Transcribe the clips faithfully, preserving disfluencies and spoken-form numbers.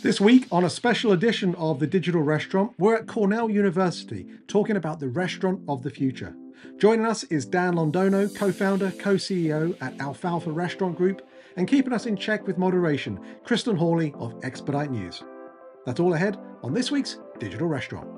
This week on a special edition of The Digital Restaurant, we're at Cornell University talking about the restaurant of the future. Joining us is Dan Londono, co-founder, co-C E O at Alfalfa Restaurant Group, and keeping us in check with moderation, Kristen Hawley of Expedite News. That's all ahead on this week's Digital Restaurant.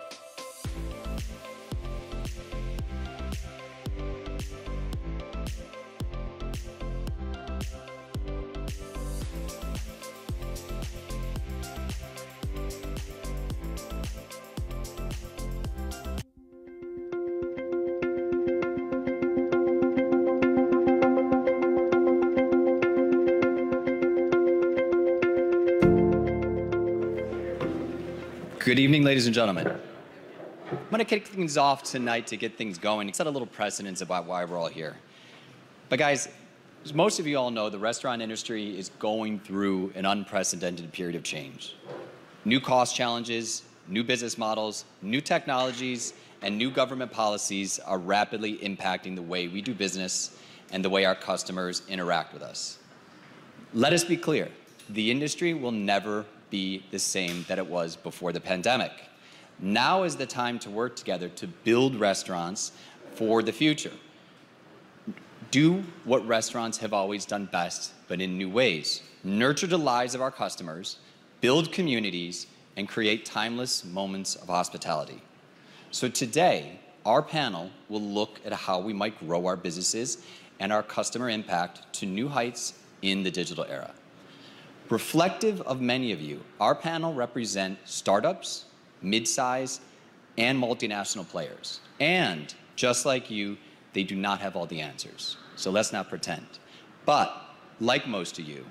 Good evening, ladies and gentlemen. I'm going to kick things off tonight to get things going, set a little precedence about why we're all here. But guys, as most of you all know, the restaurant industry is going through an unprecedented period of change. New cost challenges, new business models, new technologies, and new government policies are rapidly impacting the way we do business and the way our customers interact with us. Let us be clear, the industry will never be the same that it was before the pandemic. Now is the time to work together to build restaurants for the future. Do what restaurants have always done best, but in new ways. Nurture the lives of our customers, build communities, and create timeless moments of hospitality. So today, our panel will look at how we might grow our businesses and our customer impact to new heights in the digital era. Reflective of many of you, our panel represent startups, mid-size, and multinational players. And just like you, they do not have all the answers. So let's not pretend. But like most of you,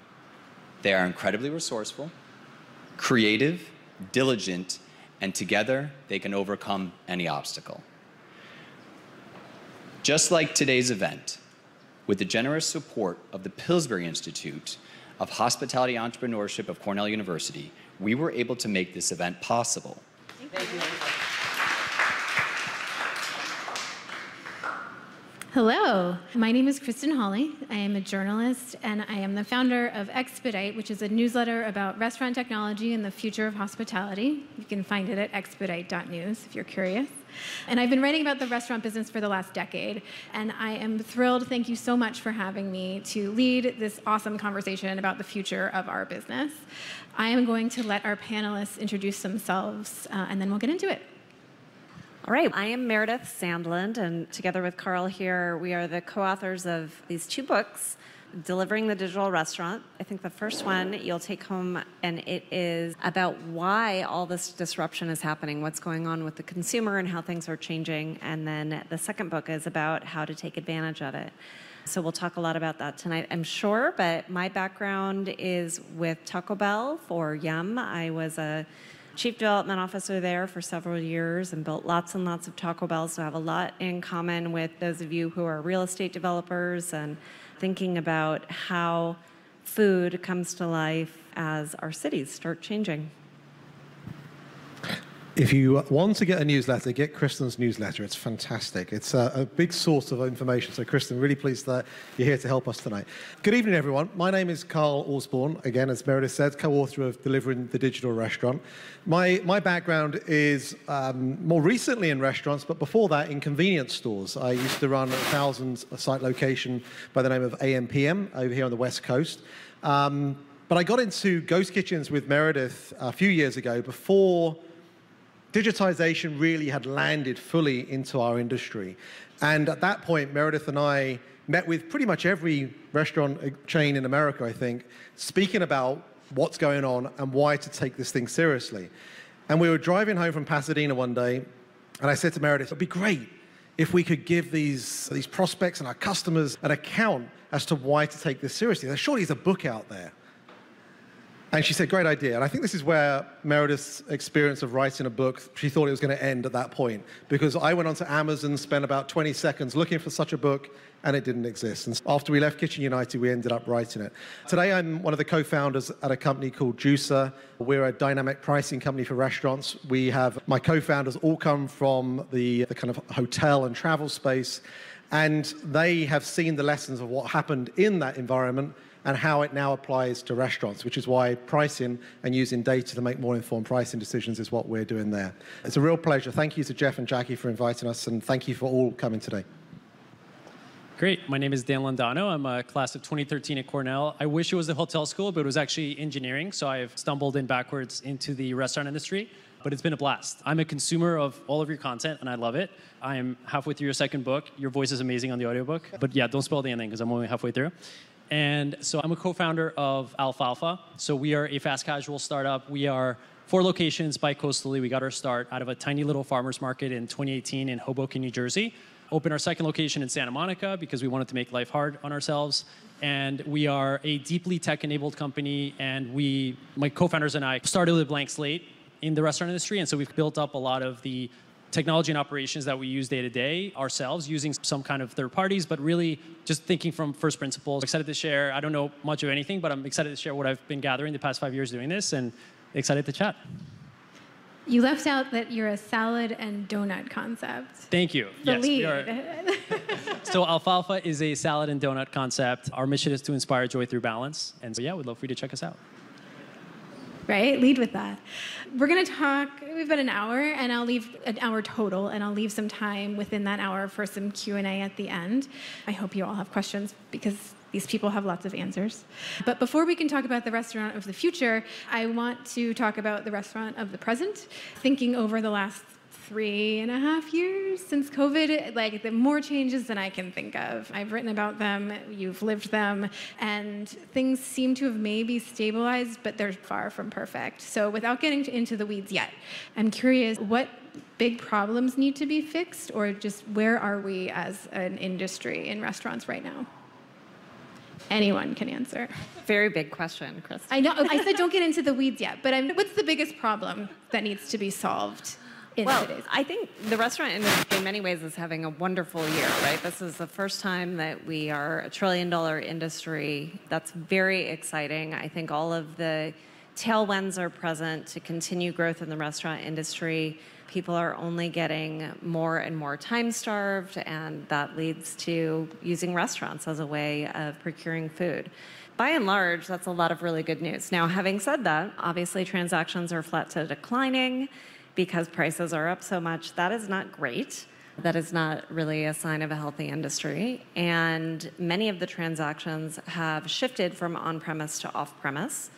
they are incredibly resourceful, creative, diligent, and together they can overcome any obstacle. Just like today's event, with the generous support of the Pillsbury Institute of Hospitality Entrepreneurship of Cornell University, we were able to make this event possible. Thank you. Hello, my name is Kristen Hawley. I am a journalist and I am the founder of Expedite, which is a newsletter about restaurant technology and the future of hospitality. You can find it at expedite dot news if you're curious. And I've been writing about the restaurant business for the last decade, and I am thrilled, thank you so much for having me, to lead this awesome conversation about the future of our business. I am going to let our panelists introduce themselves, uh, and then we'll get into it. All right, I am Meredith Sandland, and together with Carl here, we are the co-authors of these two books, Delivering the Digital Restaurant. I think the first one you'll take home, and it is about why all this disruption is happening, what's going on with the consumer and how things are changing. And then the second book is about how to take advantage of it. So we'll talk a lot about that tonight, I'm sure, but my background is with Taco Bell for Yum. I was a Chief Development Officer there for several years and built lots and lots of Taco Bells, so I have a lot in common with those of you who are real estate developers and thinking about how food comes to life as our cities start changing. If you want to get a newsletter, get Kristen's newsletter. It's fantastic. It's a, a big source of information. So, Kristen, really pleased that you're here to help us tonight. Good evening, everyone. My name is Carl Osborne, again, as Meredith said, co-author of Delivering the Digital Restaurant. My, my background is um, more recently in restaurants, but before that in convenience stores. I used to run a thousand site location by the name of A M P M over here on the West Coast. Um, but I got into ghost kitchens with Meredith a few years ago before digitization really had landed fully into our industry. And at that point, Meredith and I met with pretty much every restaurant chain in America, I think, speaking about what's going on and why to take this thing seriously. And we were driving home from Pasadena one day, and I said to Meredith, it'd be great if we could give these, these prospects and our customers an account as to why to take this seriously. There surely is a book out there. And she said, great idea. And I think this is where Meredith's experience of writing a book, she thought it was going to end at that point, because I went onto Amazon, spent about twenty seconds looking for such a book, and it didn't exist. And after we left Kitchen United, we ended up writing it. Today, I'm one of the co-founders at a company called Juicer. We're a dynamic pricing company for restaurants. We have my co-founders all come from the, the kind of hotel and travel space, and they have seen the lessons of what happened in that environment and how it now applies to restaurants, which is why pricing and using data to make more informed pricing decisions is what we're doing there. It's a real pleasure. Thank you to Jeff and Jackie for inviting us, and thank you for all coming today. Great. My name is Dan Londono. I'm a class of twenty thirteen at Cornell. I wish it was the hotel school, but it was actually engineering, so I've stumbled in backwards into the restaurant industry, but it's been a blast. I'm a consumer of all of your content, and I love it. I am halfway through your second book. Your voice is amazing on the audiobook, but yeah, don't spoil the ending because I'm only halfway through. And so I'm a co-founder of Alfalfa. So we are a fast casual startup. We are four locations bi-coastally. We got our start out of a tiny little farmer's market in twenty eighteen in Hoboken, New Jersey. Opened our second location in Santa Monica because we wanted to make life hard on ourselves. And we are a deeply tech-enabled company. And we, my co-founders and I, started with a blank slate in the restaurant industry. And so we've built up a lot of the technology and operations that we use day to day ourselves, using some kind of third parties, but really just thinking from first principles. I'm excited to share. I don't know much of anything, but I'm excited to share what I've been gathering the past five years doing this, and excited to chat. You left out that you're a salad and donut concept. Thank you. The yes, lead. We are. So Alfalfa is a salad and donut concept. Our mission is to inspire joy through balance. And so yeah, we'd love for you to check us out. Right? Lead with that. We're going to talk, we've got an hour, and I'll leave an hour total, and I'll leave some time within that hour for some Q and A at the end. I hope you all have questions, because these people have lots of answers. But before we can talk about the restaurant of the future, I want to talk about the restaurant of the present, thinking over the last three and a half years since COVID, like the more changes than I can think of. I've written about them, you've lived them, and things seem to have maybe stabilized, but they're far from perfect. So without getting into the weeds yet, I'm curious what big problems need to be fixed, or just where are we as an industry in restaurants right now? Anyone can answer. Very big question, Kristen. I know, I said don't get into the weeds yet, but I'm, what's the biggest problem that needs to be solved? Well, I think the restaurant industry in many ways is having a wonderful year, right? This is the first time that we are a trillion dollar industry. That's very exciting. I think all of the tailwinds are present to continue growth in the restaurant industry. People are only getting more and more time starved, and that leads to using restaurants as a way of procuring food. By and large, that's a lot of really good news. Now, having said that, obviously transactions are flat to declining, because prices are up so much. That is not great. That is not really a sign of a healthy industry. And many of the transactions have shifted from on-premise to off-premise.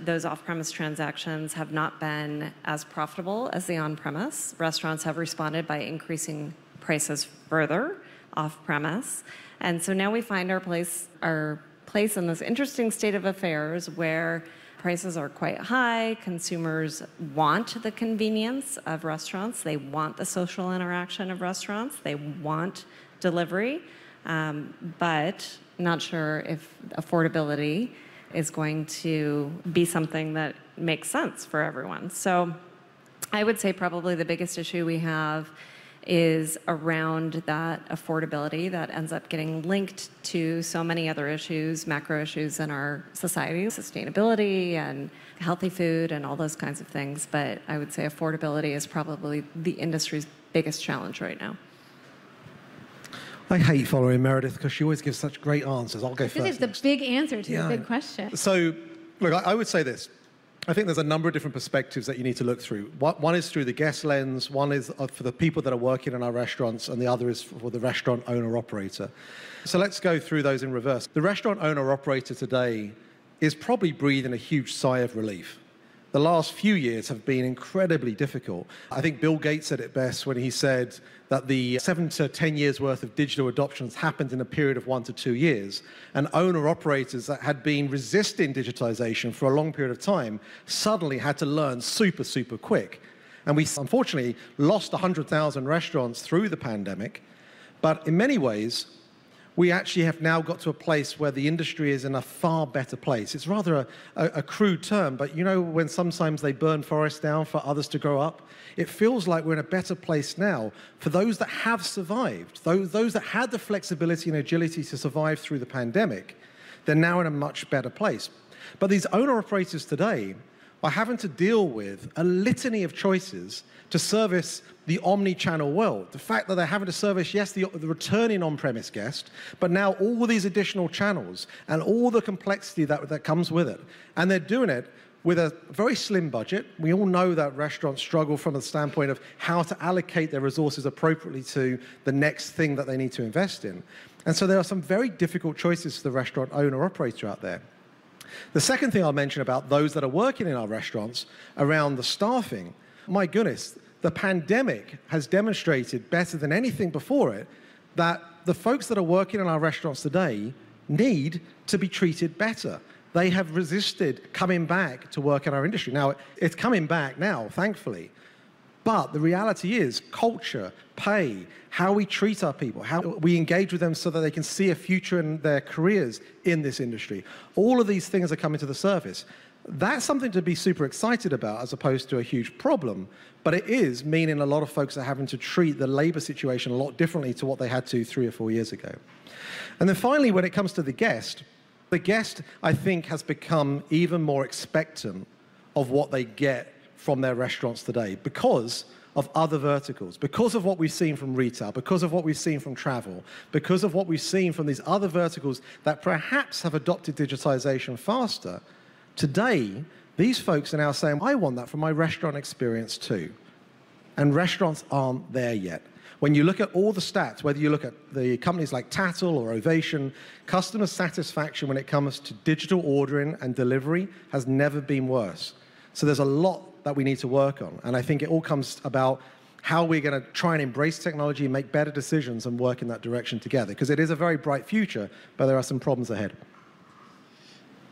Those off-premise transactions have not been as profitable as the on-premise. Restaurants have responded by increasing prices further off-premise. And so now we find our place, our place in this interesting state of affairs where prices are quite high. Consumers want the convenience of restaurants. They want the social interaction of restaurants. They want delivery, um, but not sure if affordability is going to be something that makes sense for everyone. So I would say probably the biggest issue we have is around that affordability that ends up getting linked to so many other issues, macro issues in our society, sustainability and healthy food and all those kinds of things. But I would say affordability is probably the industry's biggest challenge right now. I hate following Meredith because she always gives such great answers. I'll go this first. This is the next. Big answer to yeah. the big question. So, look, I, I would say this. I think there's a number of different perspectives that you need to look through. One is through the guest lens, one is for the people that are working in our restaurants, and the other is for the restaurant owner-operator. So let's go through those in reverse. The restaurant owner-operator today is probably breathing a huge sigh of relief. The last few years have been incredibly difficult. I think Bill Gates said it best when he said that the seven to ten years worth of digital adoptions happened in a period of one to two years. And owner-operators that had been resisting digitization for a long period of time suddenly had to learn super, super quick. And we unfortunately lost one hundred thousand restaurants through the pandemic. But in many ways, we actually have now got to a place where the industry is in a far better place. It's rather a, a, a crude term, but you know when sometimes they burn forests down for others to grow up? It feels like we're in a better place now for those that have survived, those, those that had the flexibility and agility to survive through the pandemic. They're now in a much better place. But these owner-operators today by having to deal with a litany of choices to service the omni-channel world. The fact that they're having to service, yes, the, the returning on-premise guest, but now all these additional channels and all the complexity that, that comes with it. And they're doing it with a very slim budget. We all know that restaurants struggle from the standpoint of how to allocate their resources appropriately to the next thing that they need to invest in. And so there are some very difficult choices for the restaurant owner-operator out there. The second thing I'll mention about those that are working in our restaurants around the staffing, my goodness, the pandemic has demonstrated better than anything before it that the folks that are working in our restaurants today need to be treated better. They have resisted coming back to work in our industry. Now, it's coming back now, thankfully. But the reality is culture, pay, how we treat our people, how we engage with them so that they can see a future in their careers in this industry. All of these things are coming to the surface. That's something to be super excited about as opposed to a huge problem. But it is meaning a lot of folks are having to treat the labor situation a lot differently to what they had to three or four years ago. And then finally, when it comes to the guest, the guest, I think, has become even more expectant of what they get from their restaurants today because of other verticals, because of what we've seen from retail, because of what we've seen from travel, because of what we've seen from these other verticals that perhaps have adopted digitization faster. Today, these folks are now saying, I want that for my restaurant experience too. And restaurants aren't there yet. When you look at all the stats, whether you look at the companies like Tattle or Ovation, customer satisfaction when it comes to digital ordering and delivery has never been worse. So there's a lot that we need to work on. And I think it all comes about how we're going to try and embrace technology, make better decisions, and work in that direction together. Because it is a very bright future, but there are some problems ahead.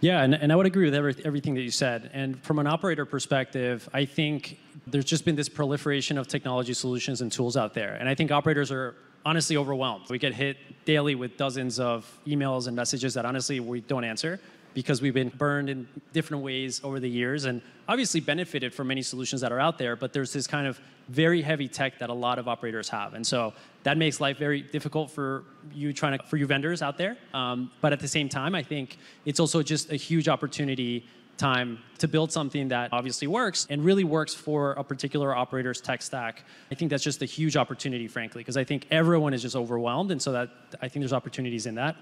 Yeah, and, and I would agree with every, everything that you said. And from an operator perspective, I think there's just been this proliferation of technology solutions and tools out there. And I think operators are honestly overwhelmed. We get hit daily with dozens of emails and messages that honestly we don't answer because we've been burned in different ways over the years and obviously benefited from many solutions that are out there, but there's this kind of very heavy tech that a lot of operators have. And so that makes life very difficult for you trying to, for you vendors out there. Um, but at the same time, I think it's also just a huge opportunity time to build something that obviously works and really works for a particular operator's tech stack. I think that's just a huge opportunity, frankly, because I think everyone is just overwhelmed. And so that I think there's opportunities in that.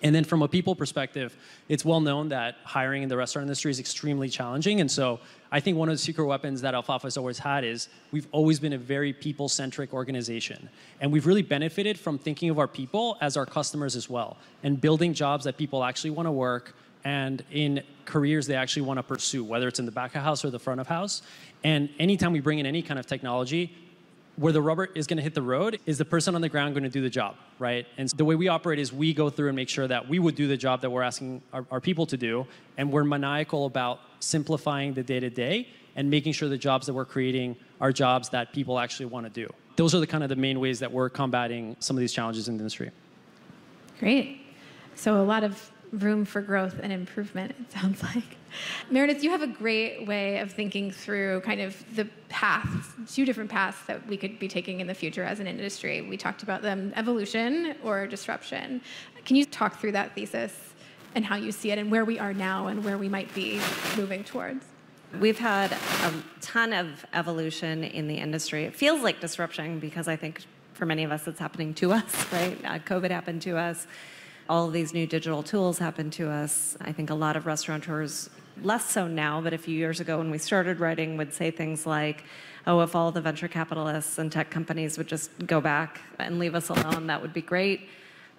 And then from a people perspective, it's well known that hiring in the restaurant industry is extremely challenging. And so I think one of the secret weapons that Alfalfa has always had is we've always been a very people-centric organization. And we've really benefited from thinking of our people as our customers as well and building jobs that people actually want to work and in careers they actually want to pursue, whether it's in the back of house or the front of house. And anytime we bring in any kind of technology, where the rubber is going to hit the road is the person on the ground going to do the job, right? And so the way we operate is we go through and make sure that we would do the job that we're asking our, our people to do, and we're maniacal about simplifying the day-to-day and making sure the jobs that we're creating are jobs that people actually want to do. Those are the kind of the main ways that we're combating some of these challenges in the industry. Great. So a lot of room for growth and improvement, it sounds like. Meredith, you have a great way of thinking through kind of the paths, two different paths that we could be taking in the future as an industry. We talked about them, evolution or disruption. Can you talk through that thesis and how you see it and where we are now and where we might be moving towards? We've had a ton of evolution in the industry. It feels like disruption because I think for many of us it's happening to us, right? Uh, COVID happened to us. All of these new digital tools happen to us. I think a lot of restaurateurs, less so now, but a few years ago when we started writing, would say things like, oh, if all the venture capitalists and tech companies would just go back and leave us alone, that would be great.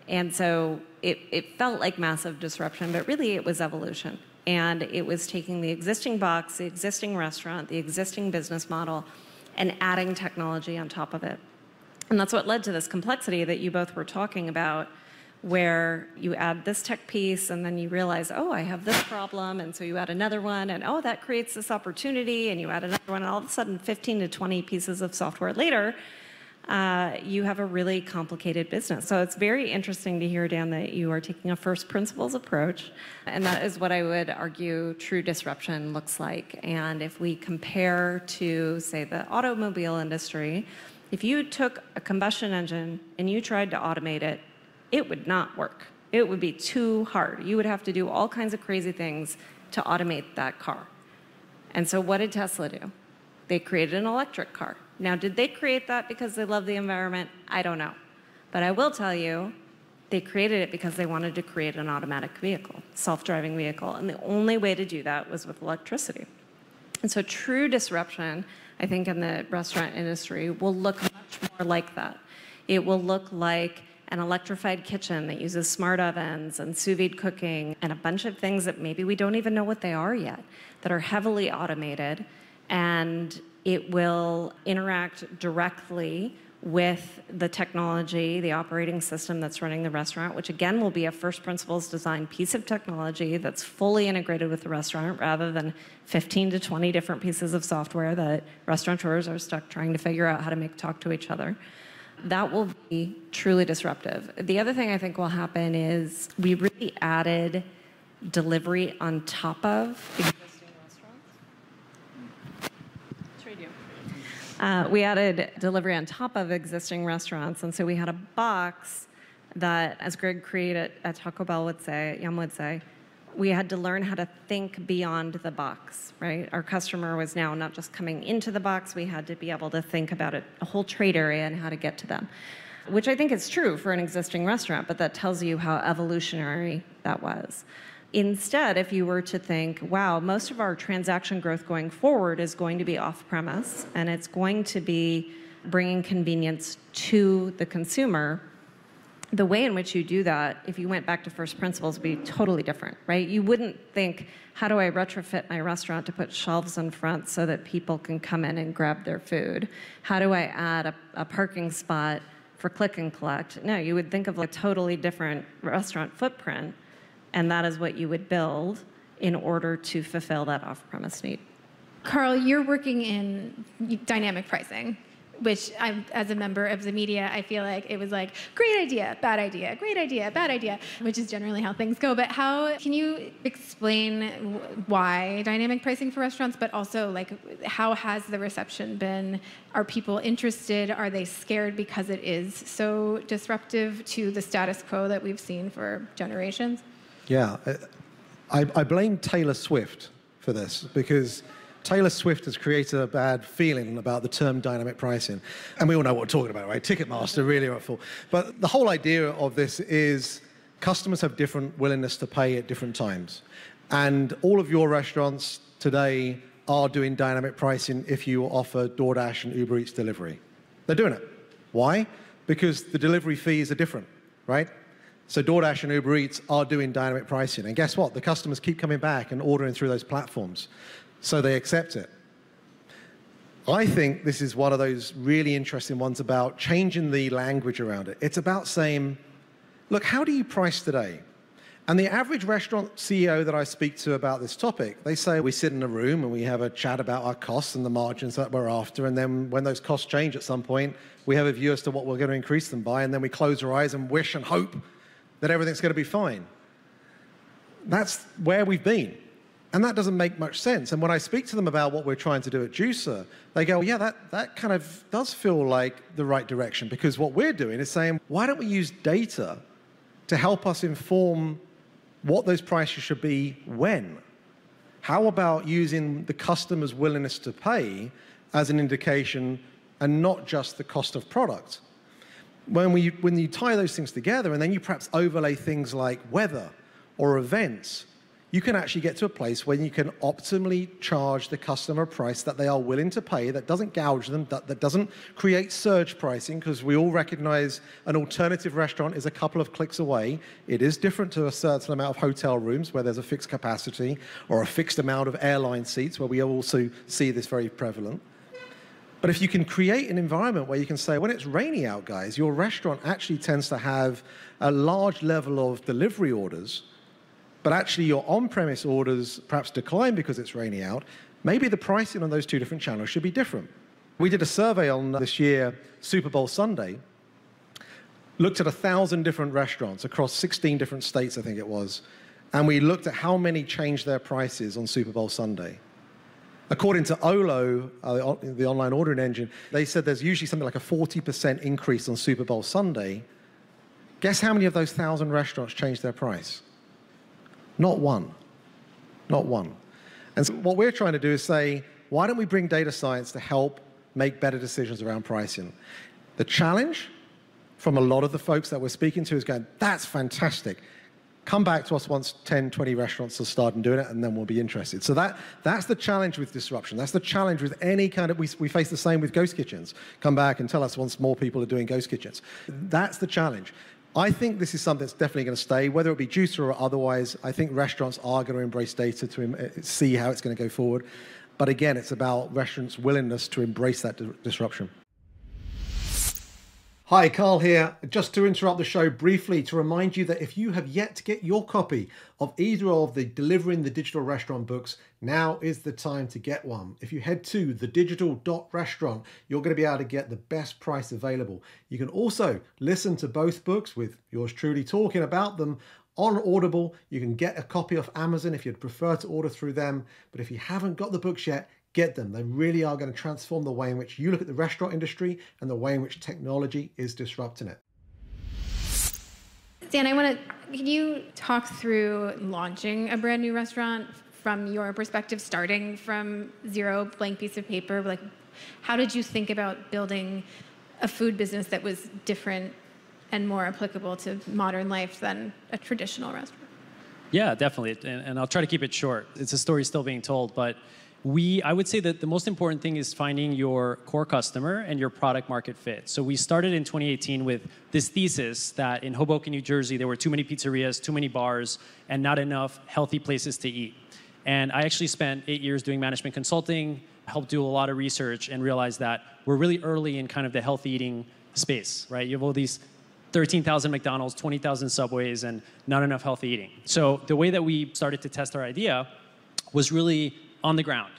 And so it, it felt like massive disruption, but really it was evolution. And it was taking the existing box, the existing restaurant, the existing business model, and adding technology on top of it. And that's what led to this complexity that you both were talking about, where you add this tech piece and then you realize, oh, I have this problem, and so you add another one, and oh, that creates this opportunity, and you add another one, and all of a sudden fifteen to twenty pieces of software later, uh, you have a really complicated business. So it's very interesting to hear, Dan, that you are taking a first principles approach, and that is what I would argue true disruption looks like. And if we compare to, say, the automobile industry, if you took a combustion engine and you tried to automate it, it would not work. It would be too hard. You would have to do all kinds of crazy things to automate that car. And so what did Tesla do? They created an electric car. Now, did they create that because they love the environment? I don't know. But I will tell you, they created it because they wanted to create an automatic vehicle, self-driving vehicle. And the only way to do that was with electricity. And so true disruption, I think, in the restaurant industry will look much more like that. It will look like an electrified kitchen that uses smart ovens and sous vide cooking and a bunch of things that maybe we don't even know what they are yet, that are heavily automated, and it will interact directly with the technology, the operating system that's running the restaurant, which again will be a first principles design piece of technology that's fully integrated with the restaurant rather than fifteen to twenty different pieces of software that restaurateurs are stuck trying to figure out how to make talk to each other. That will be truly disruptive. The other thing I think will happen is we really added delivery on top of existing restaurants. Trade you. Uh, we added delivery on top of existing restaurants, and so we had a box that, as Greg Creed at, at Taco Bell would say, at Yum would say, we had to learn how to think beyond the box, right? Our customer was now not just coming into the box, we had to be able to think about it, a whole trade area and how to get to them, which I think is true for an existing restaurant, but that tells you how evolutionary that was. Instead, if you were to think, wow, most of our transaction growth going forward is going to be off-premise, and it's going to be bringing convenience to the consumer, the way in which you do that, if you went back to first principles, would be totally different, right? You wouldn't think, how do I retrofit my restaurant to put shelves in front so that people can come in and grab their food? How do I add a, a parking spot for click and collect? No, you would think of like a totally different restaurant footprint, and that is what you would build in order to fulfill that off-premise need. Carl, you're working in dynamic pricing, which I'm, as a member of the media, I feel like it was like, great idea, bad idea, great idea, bad idea, which is generally how things go. But how can you explain why dynamic pricing for restaurants, but also like how has the reception been? Are people interested? Are they scared because it is so disruptive to the status quo that we've seen for generations? Yeah, I, I blame Taylor Swift for this, because Taylor Swift has created a bad feeling about the term dynamic pricing. And we all know what we're talking about, right? Ticketmaster, really are at fault. But the whole idea of this is customers have different willingness to pay at different times. And all of your restaurants today are doing dynamic pricing if you offer DoorDash and Uber Eats delivery. They're doing it. Why? Because the delivery fees are different, right? So DoorDash and Uber Eats are doing dynamic pricing. And guess what? The customers keep coming back and ordering through those platforms. So they accept it. I think this is one of those really interesting ones about changing the language around it. It's about saying, look, how do you price today? And the average restaurant C E O that I speak to about this topic, they say we sit in a room and we have a chat about our costs and the margins that we're after, and then when those costs change at some point, we have a view as to what we're going to increase them by, and then we close our eyes and wish and hope that everything's going to be fine. That's where we've been. And that doesn't make much sense. And when I speak to them about what we're trying to do at Juicer, they go, well, yeah, that, that kind of does feel like the right direction, because what we're doing is saying, why don't we use data to help us inform what those prices should be when? How about using the customer's willingness to pay as an indication and not just the cost of product? When, we, when you tie those things together and then you perhaps overlay things like weather or events, you can actually get to a place where you can optimally charge the customer a price that they are willing to pay, that doesn't gouge them, that, that doesn't create surge pricing, because we all recognize an alternative restaurant is a couple of clicks away. It is different to a certain amount of hotel rooms where there's a fixed capacity or a fixed amount of airline seats, where we also see this very prevalent. But if you can create an environment where you can say, when it's rainy out, guys, your restaurant actually tends to have a large level of delivery orders, but actually your on-premise orders perhaps decline because it's rainy out, maybe the pricing on those two different channels should be different. We did a survey on this year, Super Bowl Sunday, looked at one thousand different restaurants across sixteen different states, I think it was, and we looked at how many changed their prices on Super Bowl Sunday. According to Olo, uh, the online ordering engine, they said there's usually something like a forty percent increase on Super Bowl Sunday. Guess how many of those one thousand restaurants changed their price? Not one, not one. And so what we're trying to do is say, why don't we bring data science to help make better decisions around pricing? The challenge from a lot of the folks that we're speaking to is going, that's fantastic. Come back to us once ten, twenty restaurants are starting doing it, and then we'll be interested. So that, that's the challenge with disruption. That's the challenge with any kind of, we, we face the same with ghost kitchens. Come back and tell us once more people are doing ghost kitchens. That's the challenge. I think this is something that's definitely going to stay, whether it be Juicer or otherwise. I think restaurants are going to embrace data to see how it's going to go forward. But again, it's about restaurants' willingness to embrace that di- disruption. Hi, Carl here. Just to interrupt the show briefly to remind you that if you have yet to get your copy of either of the Delivering the Digital Restaurant books, now is the time to get one. If you head to the digital dot restaurant, you're going to be able to get the best price available. You can also listen to both books with yours truly talking about them on Audible. You can get a copy off Amazon if you'd prefer to order through them. But if you haven't got the books yet, get them. They really are going to transform the way in which you look at the restaurant industry and the way in which technology is disrupting it. Dan, I want to, can you talk through launching a brand new restaurant from your perspective, starting from zero, blank piece of paper? Like, how did you think about building a food business that was different and more applicable to modern life than a traditional restaurant? Yeah, definitely. And, and I'll try to keep it short. It's a story still being told, but We, I would say that the most important thing is finding your core customer and your product market fit. So we started in twenty eighteen with this thesis that in Hoboken, New Jersey, there were too many pizzerias, too many bars, and not enough healthy places to eat. And I actually spent eight years doing management consulting, helped do a lot of research, and realized that we're really early in kind of the healthy eating space, right? You have all these thirteen thousand McDonald's, twenty thousand Subways, and not enough healthy eating. So the way that we started to test our idea was really on the ground,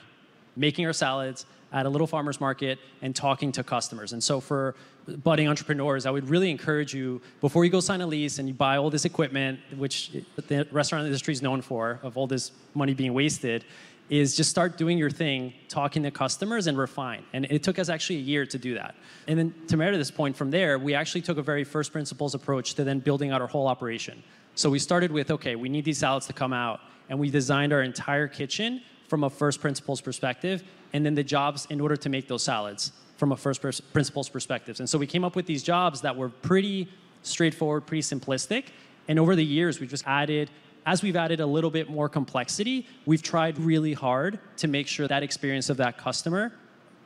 making our salads at a little farmer's market and talking to customers. And so for budding entrepreneurs, I would really encourage you, before you go sign a lease and you buy all this equipment, which the restaurant industry is known for, of all this money being wasted, is just start doing your thing, talking to customers, and refine. And it took us actually a year to do that. And then to Meredith's point, from there, we actually took a very first principles approach to then building out our whole operation. So we started with, okay, we need these salads to come out. And we designed our entire kitchen from a first principles perspective, and then the jobs in order to make those salads from a first pers- principles perspective. And so we came up with these jobs that were pretty straightforward, pretty simplistic. And over the years, we've just added, as we've added a little bit more complexity, we've tried really hard to make sure that experience of that customer,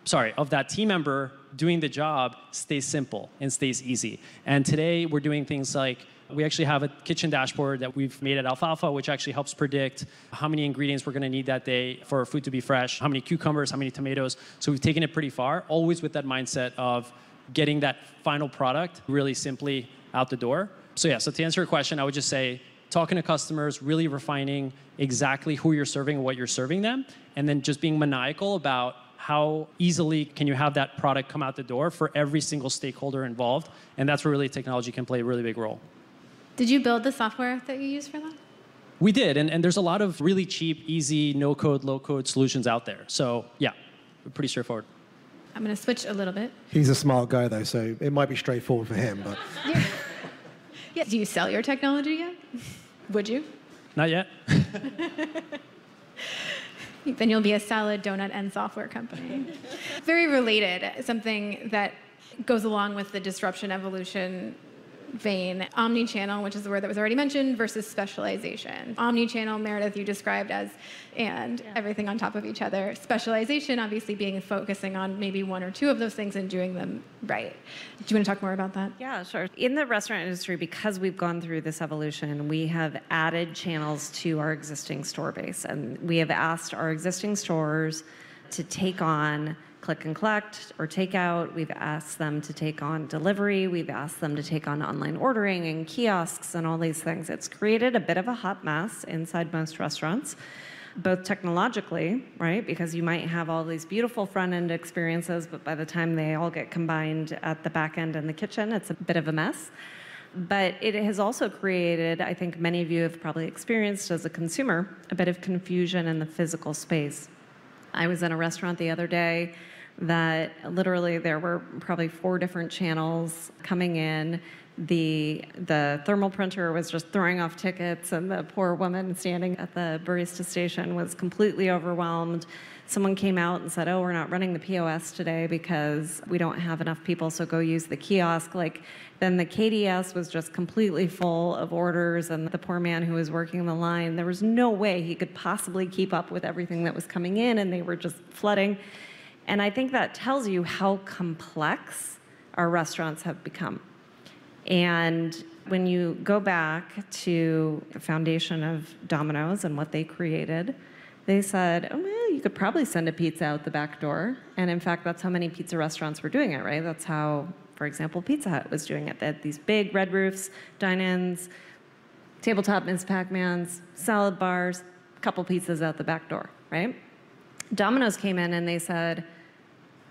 sorry, of that team member doing the job stays simple and stays easy. And today we're doing things like, we actually have a kitchen dashboard that we've made at Alfalfa, which actually helps predict how many ingredients we're going to need that day for our food to be fresh, how many cucumbers, how many tomatoes. So we've taken it pretty far, always with that mindset of getting that final product really simply out the door. So yeah, so to answer your question, I would just say talking to customers, really refining exactly who you're serving and what you're serving them, and then just being maniacal about how easily can you have that product come out the door for every single stakeholder involved. And that's where really technology can play a really big role. Did you build the software that you use for that? We did, and, and there's a lot of really cheap, easy, no-code, low-code solutions out there. So, yeah, pretty straightforward. I'm going to switch a little bit. He's a smart guy, though, so it might be straightforward for him. But yeah. Yeah. Do you sell your technology yet? Would you? Not yet. Then you'll be a salad, donut, and software company. Very related, something that goes along with the disruption evolution vein, omnichannel, which is the word that was already mentioned, versus specialization. Omnichannel, Meredith, you described as and yeah. everything on top of each other. Specialization, obviously, being focusing on maybe one or two of those things and doing them right. Do you want to talk more about that? Yeah, sure. In the restaurant industry, because we've gone through this evolution, we have added channels to our existing store base, and we have asked our existing stores to take on click and collect or takeout. We've asked them to take on delivery. We've asked them to take on online ordering and kiosks and all these things. It's created a bit of a hot mess inside most restaurants, both technologically, right? Because you might have all these beautiful front end experiences, but by the time they all get combined at the back end in the kitchen, it's a bit of a mess. But it has also created, I think many of you have probably experienced as a consumer, a bit of confusion in the physical space. I was in a restaurant the other day that literally there were probably four different channels coming in. the the thermal printer was just throwing off tickets, and the poor woman standing at the barista station was completely overwhelmed. Someone came out and said, oh, we're not running the P O S today because we don't have enough people, so go use the kiosk. Like, then the K D S was just completely full of orders, and the poor man who was working the line, there was no way he could possibly keep up with everything that was coming in, and they were just flooding. And I think that tells you how complex our restaurants have become. And when you go back to the foundation of Domino's and what they created, they said, oh, well, you could probably send a pizza out the back door. And in fact, that's how many pizza restaurants were doing it, right? That's how, for example, Pizza Hut was doing it. They had these big red roofs, dine-ins, tabletop Miz Pac-Mans, salad bars, a couple pizzas out the back door, right? Domino's came in and they said,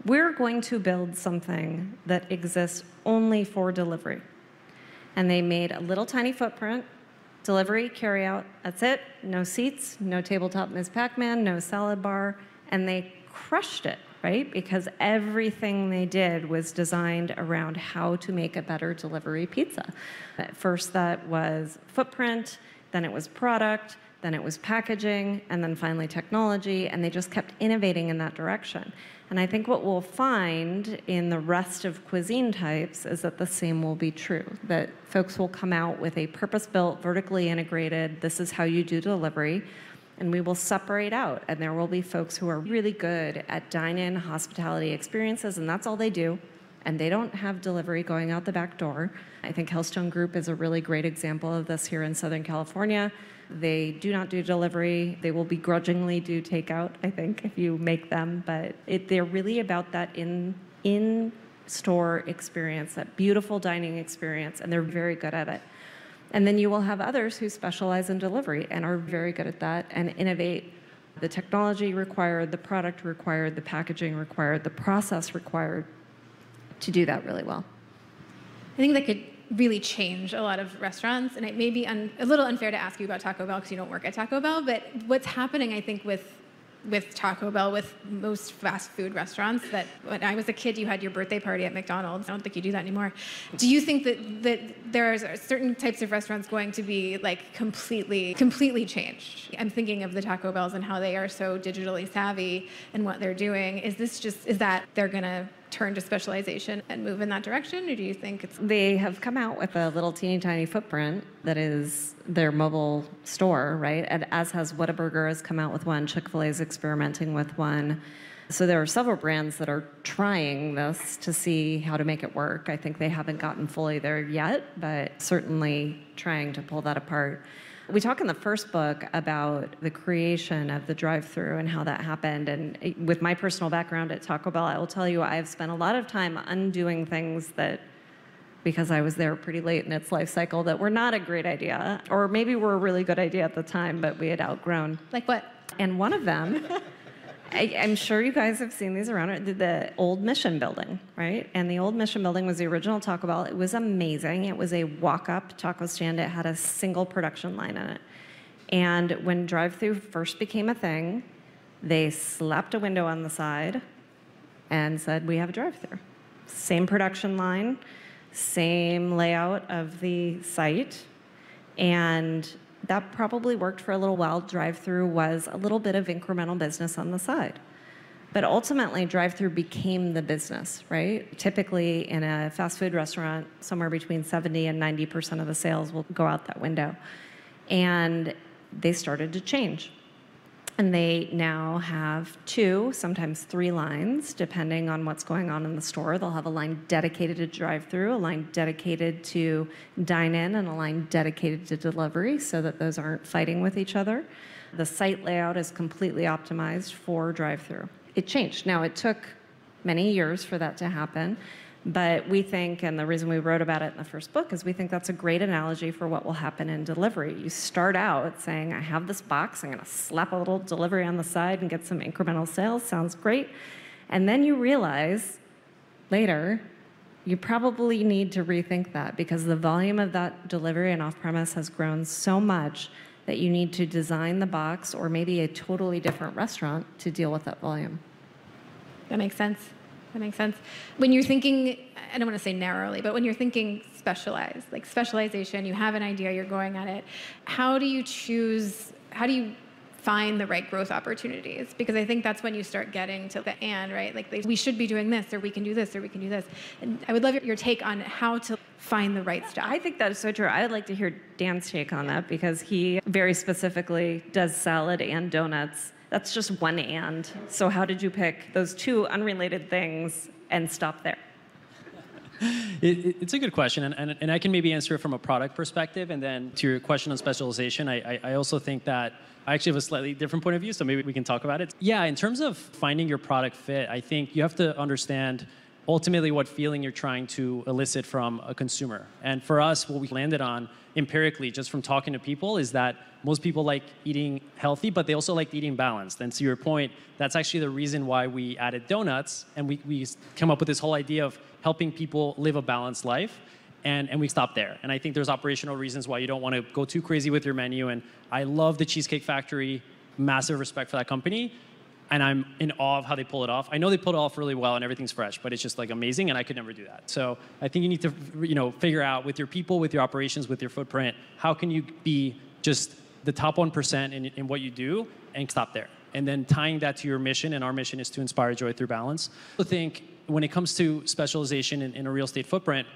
we're going to build something that exists only for delivery. And they made a little tiny footprint, delivery, carry out, that's it. No seats, no tabletop Miz Pac-Man, no salad bar, and they crushed it, right? Because everything they did was designed around how to make a better delivery pizza. At first that was footprint, then it was product, then it was packaging, and then finally technology, and they just kept innovating in that direction. And I think what we'll find in the rest of cuisine types is that the same will be true, that folks will come out with a purpose-built, vertically integrated, this is how you do delivery, and we will separate out, and there will be folks who are really good at dine-in hospitality experiences, and that's all they do, and they don't have delivery going out the back door. I think Hellstone Group is a really great example of this here in Southern California. They do not do delivery. They will begrudgingly do takeout, I think, if you make them. But it, they're really about that in, in-store experience, that beautiful dining experience, and they're very good at it. And then you will have others who specialize in delivery and are very good at that and innovate. The technology required, the product required, the packaging required, the process required to do that really well. I think that could really change a lot of restaurants, and it may be un a little unfair to ask you about Taco Bell because you don't work at Taco Bell, but what's happening, I think, with with Taco Bell, with most fast food restaurants, that when I was a kid, you had your birthday party at McDonald's. I don't think you do that anymore. Do you think that, that there are certain types of restaurants going to be like completely, completely changed? I'm thinking of the Taco Bells and how they are so digitally savvy and what they're doing. Is this just, is that they're gonna turn to specialization and move in that direction, or do you think it's... They have come out with a little teeny tiny footprint that is their mobile store, right? And as has Whataburger has come out with one, Chick-fil-A is experimenting with one. So there are several brands that are trying this to see how to make it work. I think they haven't gotten fully there yet, but certainly trying to pull that apart. We talk in the first book about the creation of the drive-thru and how that happened. And with my personal background at Taco Bell, I will tell you I've spent a lot of time undoing things that, because I was there pretty late in its life cycle, that were not a great idea, or maybe were a really good idea at the time, but we had outgrown. Like what? And one of them, I, I'm sure you guys have seen these around, the old Mission Building, right? And the old Mission Building was the original Taco Bell. It was amazing. It was a walk-up taco stand. It had a single production line in it. And when drive-thru first became a thing, they slapped a window on the side and said, we have a drive-thru. Same production line, same layout of the site, and that probably worked for a little while. Drive-through was a little bit of incremental business on the side. But ultimately, drive-through became the business, right? Typically, in a fast food restaurant, somewhere between seventy and ninety percent of the sales will go out that window. And they started to change. And they now have two, sometimes three lines, depending on what's going on in the store. They'll have a line dedicated to drive-through, a line dedicated to dine-in, and a line dedicated to delivery so that those aren't fighting with each other. The site layout is completely optimized for drive-through. It changed. Now, it took many years for that to happen, but we think, and the reason we wrote about it in the first book, is we think that's a great analogy for what will happen in delivery. You start out saying, I have this box, I'm gonna slap a little delivery on the side and get some incremental sales, sounds great. And then you realize later, you probably need to rethink that because the volume of that delivery and off-premise has grown so much that you need to design the box or maybe a totally different restaurant to deal with that volume. That makes sense. That makes sense. When you're thinking, I don't want to say narrowly, but when you're thinking specialized, like specialization, you have an idea, you're going at it, how do you choose, how do you find the right growth opportunities? Because I think that's when you start getting to the and, right? Like, they, we should be doing this, or we can do this, or we can do this. And I would love your take on how to find the right stuff. I think that is so true. I would like to hear Dan's take on that, because he very specifically does salad and donuts. That's just one and. So how did you pick those two unrelated things and stop there? It, it, it's a good question, and, and, and I can maybe answer it from a product perspective, and then to your question on specialization, I, I, I also think that I actually have a slightly different point of view, so maybe we can talk about it. Yeah, in terms of finding your product fit, I think you have to understand ultimately what feeling you're trying to elicit from a consumer. And for us, what we landed on empirically, just from talking to people, is that most people like eating healthy, but they also like eating balanced. And to your point, that's actually the reason why we added donuts, and we, we come up with this whole idea of helping people live a balanced life, and, and we stopped there. And I think there's operational reasons why you don't want to go too crazy with your menu, and I love the Cheesecake Factory, massive respect for that company, and I'm in awe of how they pull it off. I know they pull it off really well and everything's fresh, but it's just like amazing, and I could never do that. So I think you need to, you know, figure out with your people, with your operations, with your footprint, how can you be just the top one percent in, in what you do and stop there. And then tying that to your mission, and our mission is to inspire joy through balance. I think when it comes to specialization in, in a real estate footprint,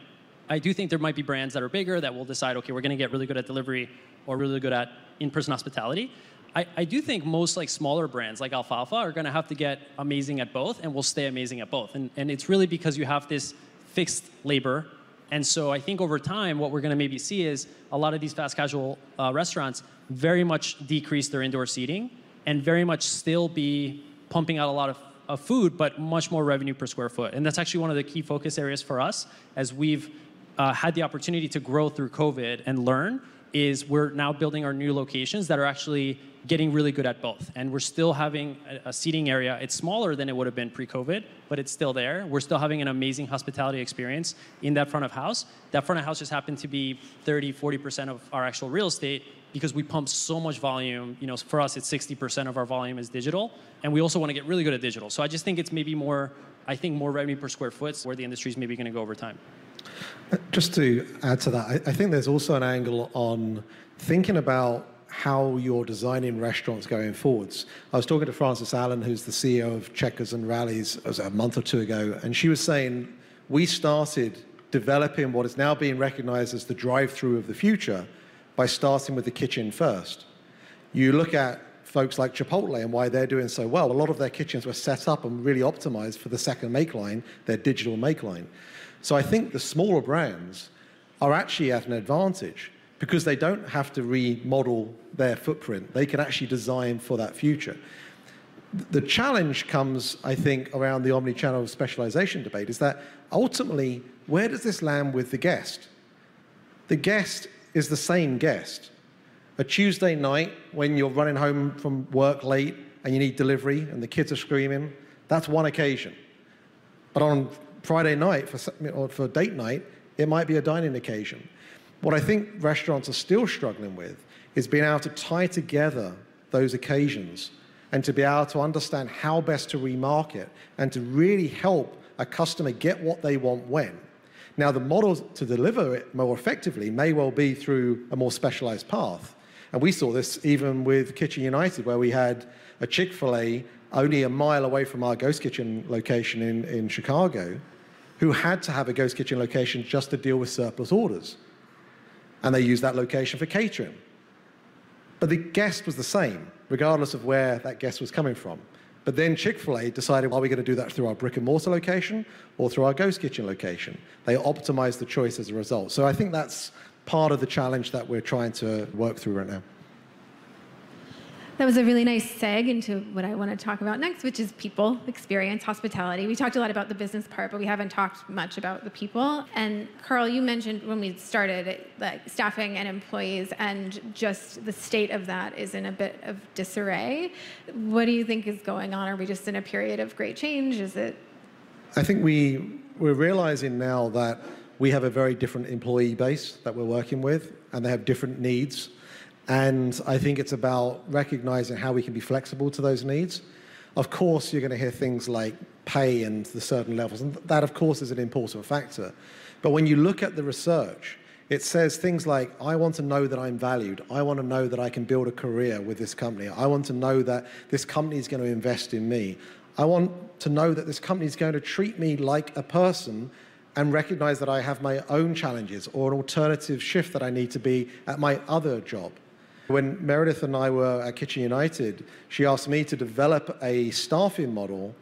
I do think there might be brands that are bigger that will decide, okay, we're gonna get really good at delivery or really good at in-person hospitality. I, I do think most like smaller brands like Alfalfa are going to have to get amazing at both, and will stay amazing at both. And, and it's really because you have this fixed labor. And so I think over time, what we're going to maybe see is a lot of these fast casual uh, restaurants very much decrease their indoor seating and very much still be pumping out a lot of, of food, but much more revenue per square foot. And that's actually one of the key focus areas for us as we've uh, had the opportunity to grow through COVID and learn, is we're now building our new locations that are actually getting really good at both. And we're still having a, a seating area. It's smaller than it would have been pre-COVID, but it's still there. We're still having an amazing hospitality experience in that front of house. That front of house just happened to be thirty, forty percent of our actual real estate, because we pump so much volume. You know, for us, it's sixty percent of our volume is digital. And we also want to get really good at digital. So I just think it's maybe more, I think more revenue per square foot is where the industry is maybe going to go over time. Just to add to that, I, I think there's also an angle on thinking about how you're designing restaurants going forwards. I was talking to Frances Allen, who's the C E O of Checkers and Rallies, as a month or two ago, and she was saying, we started developing what is now being recognized as the drive-through of the future by starting with the kitchen first. You look at folks like Chipotle and why they're doing so well. A lot of their kitchens were set up and really optimized for the second make line, their digital make line. So I think the smaller brands are actually at an advantage, because they don't have to remodel their footprint. They can actually design for that future. The challenge comes, I think, around the omnichannel specialization debate, is that ultimately, where does this land with the guest? The guest is the same guest. A Tuesday night when you're running home from work late and you need delivery and the kids are screaming, that's one occasion. But on Friday night for, or for date night, it might be a dining occasion. What I think restaurants are still struggling with is being able to tie together those occasions and to be able to understand how best to remarket and to really help a customer get what they want when. Now, the model to deliver it more effectively may well be through a more specialized path. And we saw this even with Kitchen United, where we had a Chick-fil-A only a mile away from our ghost kitchen location in, in Chicago, who had to have a ghost kitchen location just to deal with surplus orders. And they used that location for catering. But the guest was the same, regardless of where that guest was coming from. But then Chick-fil-A decided, well, are we going to do that through our brick and mortar location or through our ghost kitchen location? They optimized the choice as a result. So I think that's part of the challenge that we're trying to work through right now. That was a really nice seg into what I want to talk about next, which is people, experience, hospitality. We talked a lot about the business part, but we haven't talked much about the people. And Carl, you mentioned when we started, like, staffing and employees, and just the state of that is in a bit of disarray. What do you think is going on? Are we just in a period of great change? Is it? I think we, we're realizing now that we have a very different employee base that we're working with, and they have different needs. And I think it's about recognizing how we can be flexible to those needs. Of course, you're going to hear things like pay and the certain levels. And that, of course, is an important factor. But when you look at the research, it says things like, I want to know that I'm valued. I want to know that I can build a career with this company. I want to know that this company is going to invest in me. I want to know that this company is going to treat me like a person and recognize that I have my own challenges or an alternative shift that I need to be at my other job. When Meredith and I were at Kitchen United, she asked me to develop a staffing model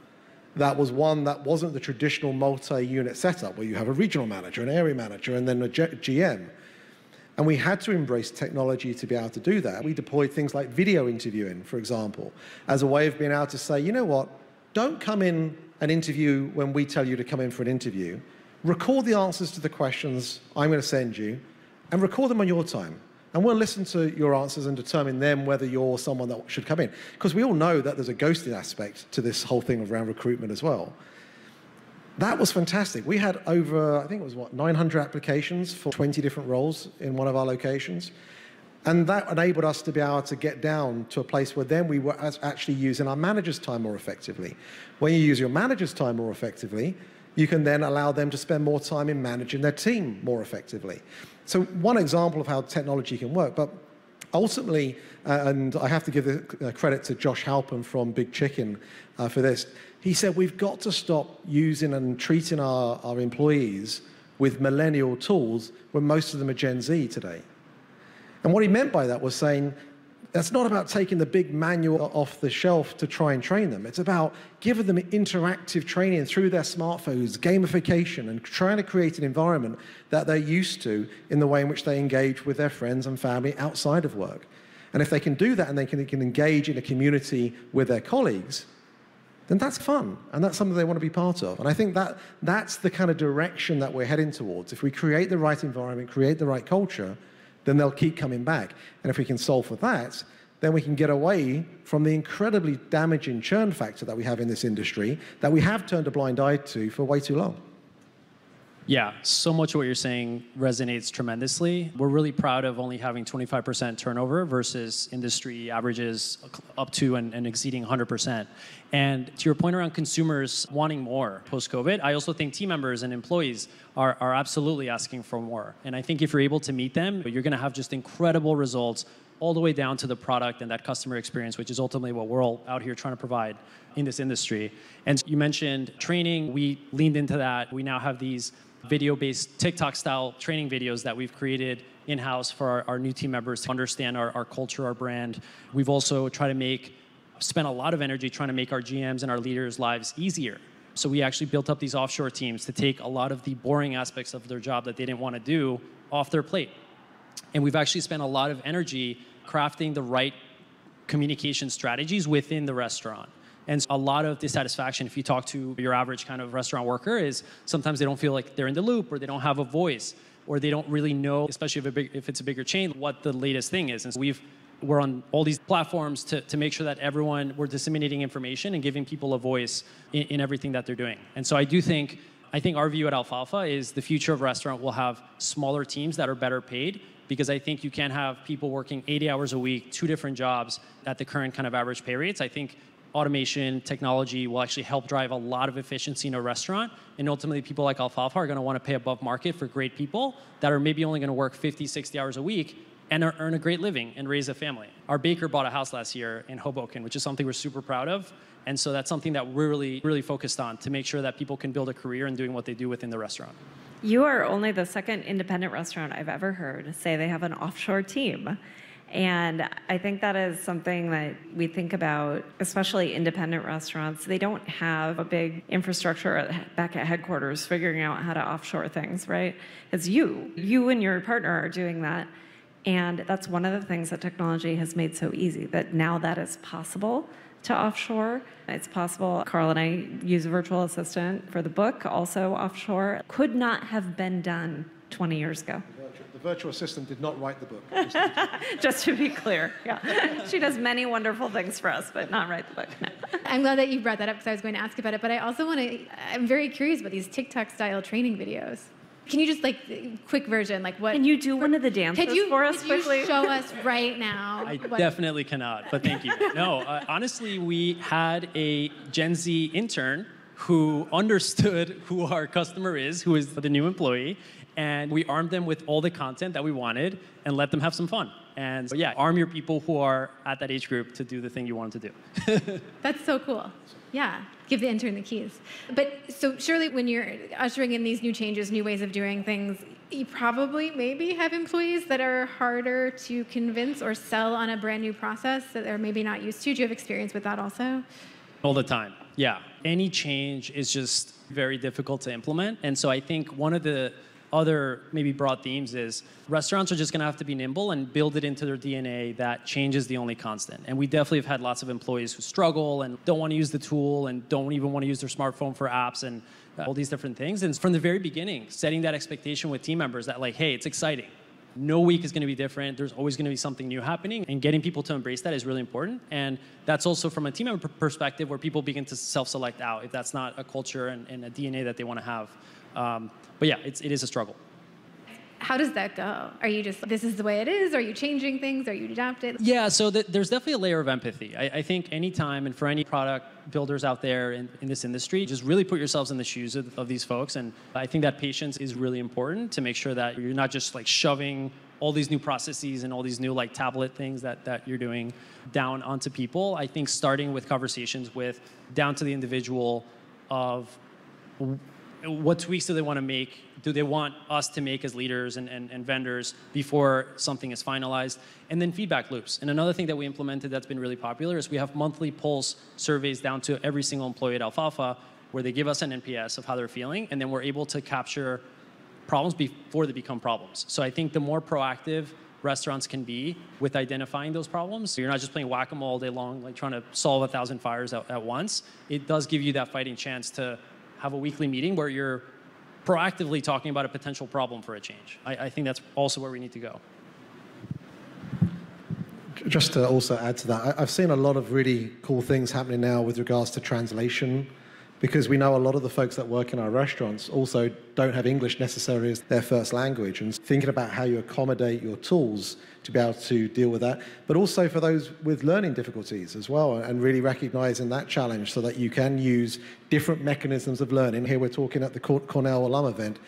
that was one that wasn't the traditional multi-unit setup where you have a regional manager, an area manager, and then a G M. And we had to embrace technology to be able to do that. We deployed things like video interviewing, for example, as a way of being able to say, you know what, don't come in and interview when we tell you to come in for an interview. Record the answers to the questions I'm going to send you and record them on your time. And we'll listen to your answers and determine then whether you're someone that should come in. Because we all know that there's a ghosting aspect to this whole thing around recruitment as well. That was fantastic. We had over, I think it was what, nine hundred applications for twenty different roles in one of our locations. And that enabled us to be able to get down to a place where then we were actually using our manager's time more effectively. When you use your manager's time more effectively, you can then allow them to spend more time in managing their team more effectively. So one example of how technology can work, but ultimately, uh, and I have to give the, uh, credit to Josh Halpin from Big Chicken uh, for this, he said we've got to stop using and treating our, our employees with millennial tools when most of them are Gen Z today. And what he meant by that was saying, that's not about taking the big manual off the shelf to try and train them. It's about giving them interactive training through their smartphones, gamification, and trying to create an environment that they're used to in the way in which they engage with their friends and family outside of work. And if they can do that and they can, they can engage in a community with their colleagues, then that's fun, and that's something they want to be part of. And I think that that's the kind of direction that we're heading towards. If we create the right environment, create the right culture, then they'll keep coming back. And if we can solve for that, then we can get away from the incredibly damaging churn factor that we have in this industry that we have turned a blind eye to for way too long. Yeah, so much of what you're saying resonates tremendously. We're really proud of only having twenty-five percent turnover versus industry averages up to and, and exceeding one hundred percent. And to your point around consumers wanting more post-COVID, I also think team members and employees are, are absolutely asking for more. And I think if you're able to meet them, you're going to have just incredible results all the way down to the product and that customer experience, which is ultimately what we're all out here trying to provide in this industry. And you mentioned training. We leaned into that. We now have these video-based TikTok-style training videos that we've created in-house for our, our new team members to understand our, our culture, our brand. We've also tried to make, spent a lot of energy trying to make our G Ms and our leaders' lives easier. So we actually built up these offshore teams to take a lot of the boring aspects of their job that they didn't want to do off their plate. And we've actually spent a lot of energy crafting the right communication strategies within the restaurant. And a lot of dissatisfaction, if you talk to your average kind of restaurant worker, is sometimes they don't feel like they're in the loop, or they don't have a voice, or they don't really know, especially if, a big, if it's a bigger chain, what the latest thing is. And so we've, we're on all these platforms to, to make sure that everyone, we're disseminating information and giving people a voice in, in everything that they're doing. And so I do think, I think our view at Alfalfa is the future of restaurant will have smaller teams that are better paid, because I think you can't have people working eighty hours a week, two different jobs at the current kind of average pay rates. I think automation, technology will actually help drive a lot of efficiency in a restaurant. And ultimately, people like Alfalfa are going to want to pay above market for great people that are maybe only going to work fifty, sixty hours a week and earn a great living and raise a family. Our baker bought a house last year in Hoboken, which is something we're super proud of. And so that's something that we're really, really focused on to make sure that people can build a career in doing what they do within the restaurant. You are only the second independent restaurant I've ever heard say they have an offshore team. And I think that is something that we think about, especially independent restaurants. They don't have a big infrastructure back at headquarters figuring out how to offshore things, right? It's you. You and your partner are doing that. And that's one of the things that technology has made so easy, that now that is possible to offshore. It's possible. Carl and I use a virtual assistant for the book, also offshore. Could not have been done twenty years ago. The virtual assistant did not write the book. Just to be clear. Yeah. She does many wonderful things for us, but not write the book. No. I'm glad that you brought that up because I was going to ask about it, but I also want to, I'm very curious about these TikTok-style training videos. Can you just, like, quick version, like what... Can you do for, one of the dances could you, for us could quickly? You show us right now? I what? Definitely cannot, but thank you. No, uh, honestly, we had a Gen Z intern who understood who our customer is, who is the new employee, and we armed them with all the content that we wanted and let them have some fun. And so, yeah, arm your people who are at that age group to do the thing you want them to do. That's so cool. Yeah, give the intern the keys. But so surely when you're ushering in these new changes, new ways of doing things, you probably maybe have employees that are harder to convince or sell on a brand new process that they're maybe not used to. Do you have experience with that also? All the time, yeah. Any change is just very difficult to implement. And so I think one of the other maybe broad themes is restaurants are just going to have to be nimble and build it into their D N A that change is the only constant. And we definitely have had lots of employees who struggle and don't want to use the tool and don't even want to use their smartphone for apps and all these different things. And from the very beginning, setting that expectation with team members that like, hey, it's exciting. No week is going to be different. There's always going to be something new happening. And getting people to embrace that is really important. And that's also from a team member perspective where people begin to self-select out if that's not a culture and, and a D N A that they want to have. Um, but yeah, it's, it is a struggle. How does that go? Are you just, this is the way it is? Are you changing things? Are you adapted? Yeah, so th- there's definitely a layer of empathy. I, I think any time, and for any product builders out there in, in this industry, just really put yourselves in the shoes of, of these folks. And I think that patience is really important to make sure that you're not just like shoving all these new processes and all these new like tablet things that, that you're doing down onto people. I think starting with conversations with down to the individual of what tweaks do they want to make? Do they want us to make as leaders and, and, and vendors before something is finalized? And then feedback loops. And another thing that we implemented that's been really popular is we have monthly pulse surveys down to every single employee at Alfalfa where they give us an N P S of how they're feeling, and then we're able to capture problems before they become problems. So I think the more proactive restaurants can be with identifying those problems, so you're not just playing whack-a-mole all day long, like trying to solve a thousand fires at, at once. It does give you that fighting chance to have a weekly meeting where you're proactively talking about a potential problem for a change. I, I think that's also where we need to go. Just to also add to that, I've seen a lot of really cool things happening now with regards to translation, because we know a lot of the folks that work in our restaurants also don't have English necessarily as their first language, and thinking about how you accommodate your tools to be able to deal with that, but also for those with learning difficulties as well, and really recognizing that challenge so that you can use different mechanisms of learning. Here we're talking at the Cornell alum event,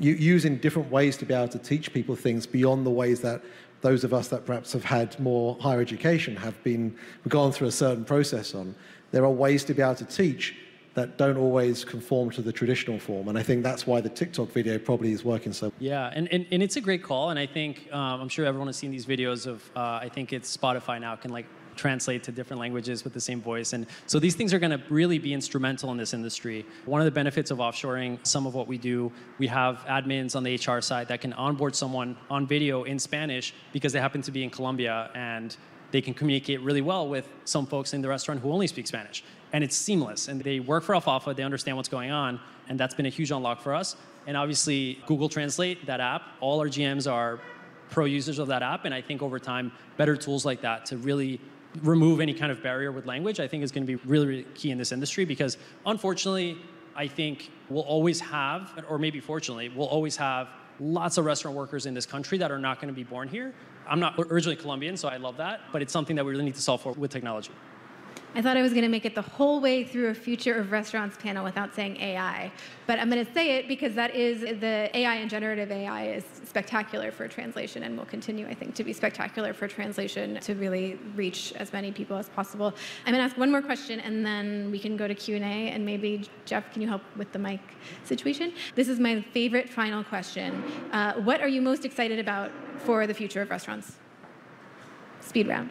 using different ways to be able to teach people things beyond the ways that those of us that perhaps have had more higher education have been gone through a certain process on. There are ways to be able to teach that don't always conform to the traditional form. And I think that's why the TikTok video probably is working so well. Yeah, and, and, and it's a great call. And I think, um, I'm sure everyone has seen these videos of, uh, I think it's Spotify now can like translate to different languages with the same voice. And so these things are gonna really be instrumental in this industry. One of the benefits of offshoring some of what we do, we have admins on the H R side that can onboard someone on video in Spanish because they happen to be in Colombia and they can communicate really well with some folks in the restaurant who only speak Spanish. And it's seamless. And they work for Alfalfa, they understand what's going on, and that's been a huge unlock for us. And obviously, Google Translate, that app, all our G Ms are pro users of that app, and I think over time, better tools like that to really remove any kind of barrier with language, I think is gonna be really, really key in this industry, because unfortunately, I think we'll always have, or maybe fortunately, we'll always have lots of restaurant workers in this country that are not gonna be born here. I'm not originally Colombian, so I love that, but it's something that we really need to solve for with technology. I thought I was going to make it the whole way through a Future of Restaurants panel without saying A I, but I'm going to say it because that is, the A I and generative A I is spectacular for translation and will continue, I think, to be spectacular for translation to really reach as many people as possible. I'm going to ask one more question and then we can go to Q and A, and maybe, Jeff, can you help with the mic situation? This is my favorite final question. Uh, what are you most excited about for the Future of Restaurants? Speed round.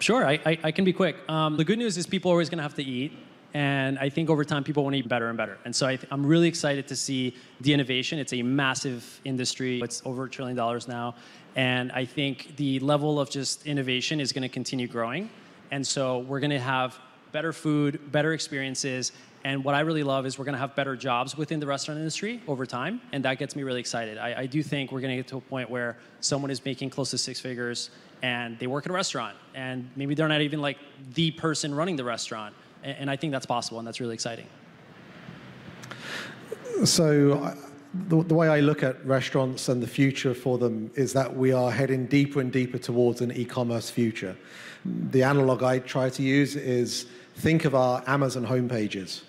Sure, I, I, I can be quick. Um, the good news is people are always going to have to eat, and I think over time people want to eat better and better. And so I th- I'm really excited to see the innovation. It's a massive industry. It's over a trillion dollars now, and I think the level of just innovation is going to continue growing. And so we're going to have better food, better experiences, and what I really love is we're going to have better jobs within the restaurant industry over time, and that gets me really excited. I, I do think we're going to get to a point where someone is making close to six figures, and they work at a restaurant, and maybe they're not even like the person running the restaurant, and, and I think that's possible, and that's really exciting. So the, the way I look at restaurants and the future for them is that we are heading deeper and deeper towards an e-commerce future. The analog I try to use is think of our Amazon homepages.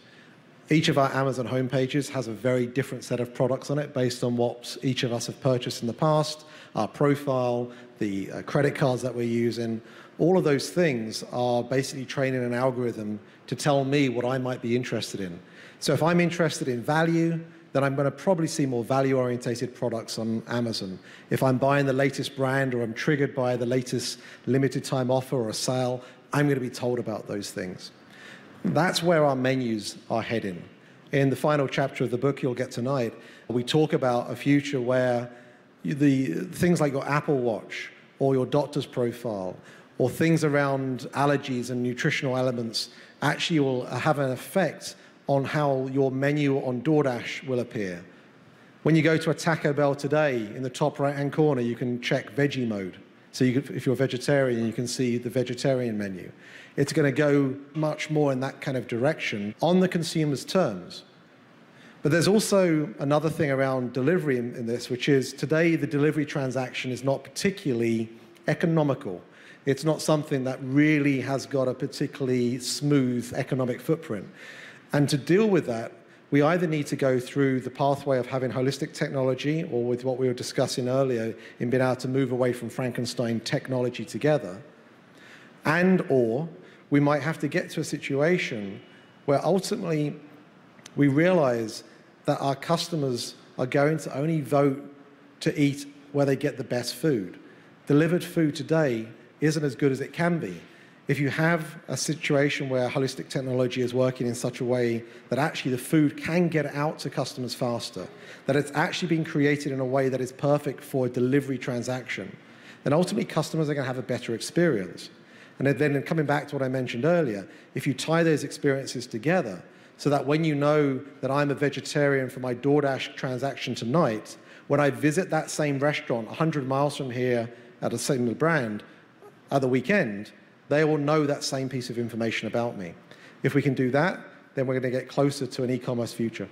Each of our Amazon homepages has a very different set of products on it based on what each of us have purchased in the past, our profile, the uh, credit cards that we're using. All of those things are basically training an algorithm to tell me what I might be interested in. So if I'm interested in value, then I'm going to probably see more value-orientated products on Amazon. If I'm buying the latest brand or I'm triggered by the latest limited time offer or a sale, I'm going to be told about those things. That's where our menus are heading. In the final chapter of the book you'll get tonight, we talk about a future where the things like your Apple Watch or your doctor's profile or things around allergies and nutritional elements actually will have an effect on how your menu on DoorDash will appear. When you go to a Taco Bell today, in the top right-hand corner, you can check veggie mode. So you can, if you're a vegetarian, you can see the vegetarian menu. It's going to go much more in that kind of direction on the consumer's terms. But there's also another thing around delivery in, in this, which is today the delivery transaction is not particularly economical. It's not something that really has got a particularly smooth economic footprint. And to deal with that, we either need to go through the pathway of having holistic technology, or with what we were discussing earlier, in being able to move away from Frankenstein technology together, and or we might have to get to a situation where ultimately we realize that our customers are going to only vote to eat where they get the best food. Delivered food today isn't as good as it can be. If you have a situation where holistic technology is working in such a way that actually the food can get out to customers faster, that it's actually been created in a way that is perfect for a delivery transaction, then ultimately customers are going to have a better experience. And then coming back to what I mentioned earlier, if you tie those experiences together so that when you know that I'm a vegetarian for my DoorDash transaction tonight, when I visit that same restaurant one hundred miles from here at a similar brand at the weekend, they will know that same piece of information about me. If we can do that, then we're going to get closer to an e-commerce future.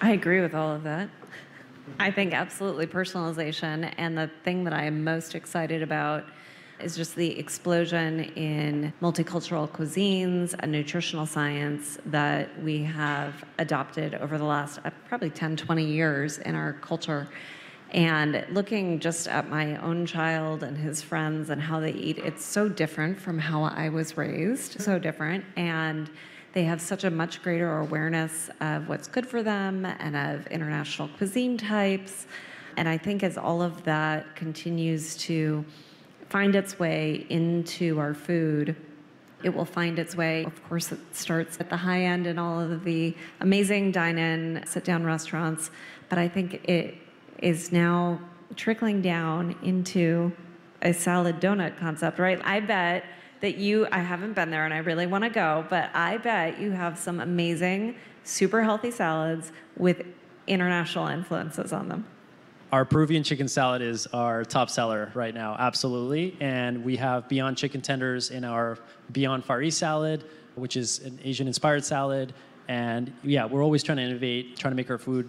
I agree with all of that. I think absolutely personalization, and the thing that I am most excited about is just the explosion in multicultural cuisines and nutritional science that we have adopted over the last uh, probably ten, twenty years in our culture. And looking just at my own child and his friends and how they eat, it's so different from how I was raised, so different. And they have such a much greater awareness of what's good for them and of international cuisine types. And I think as all of that continues to find its way into our food, it will find its way. Of course, it starts at the high end in all of the amazing dine-in, sit-down restaurants, but I think it is now trickling down into a salad donut concept, right? I bet that you, I haven't been there and I really want to go, but I bet you have some amazing, super healthy salads with international influences on them. Our Peruvian chicken salad is our top seller right now, absolutely. And we have Beyond Chicken Tenders in our Beyond Far East salad, which is an Asian-inspired salad. And yeah, we're always trying to innovate, trying to make our food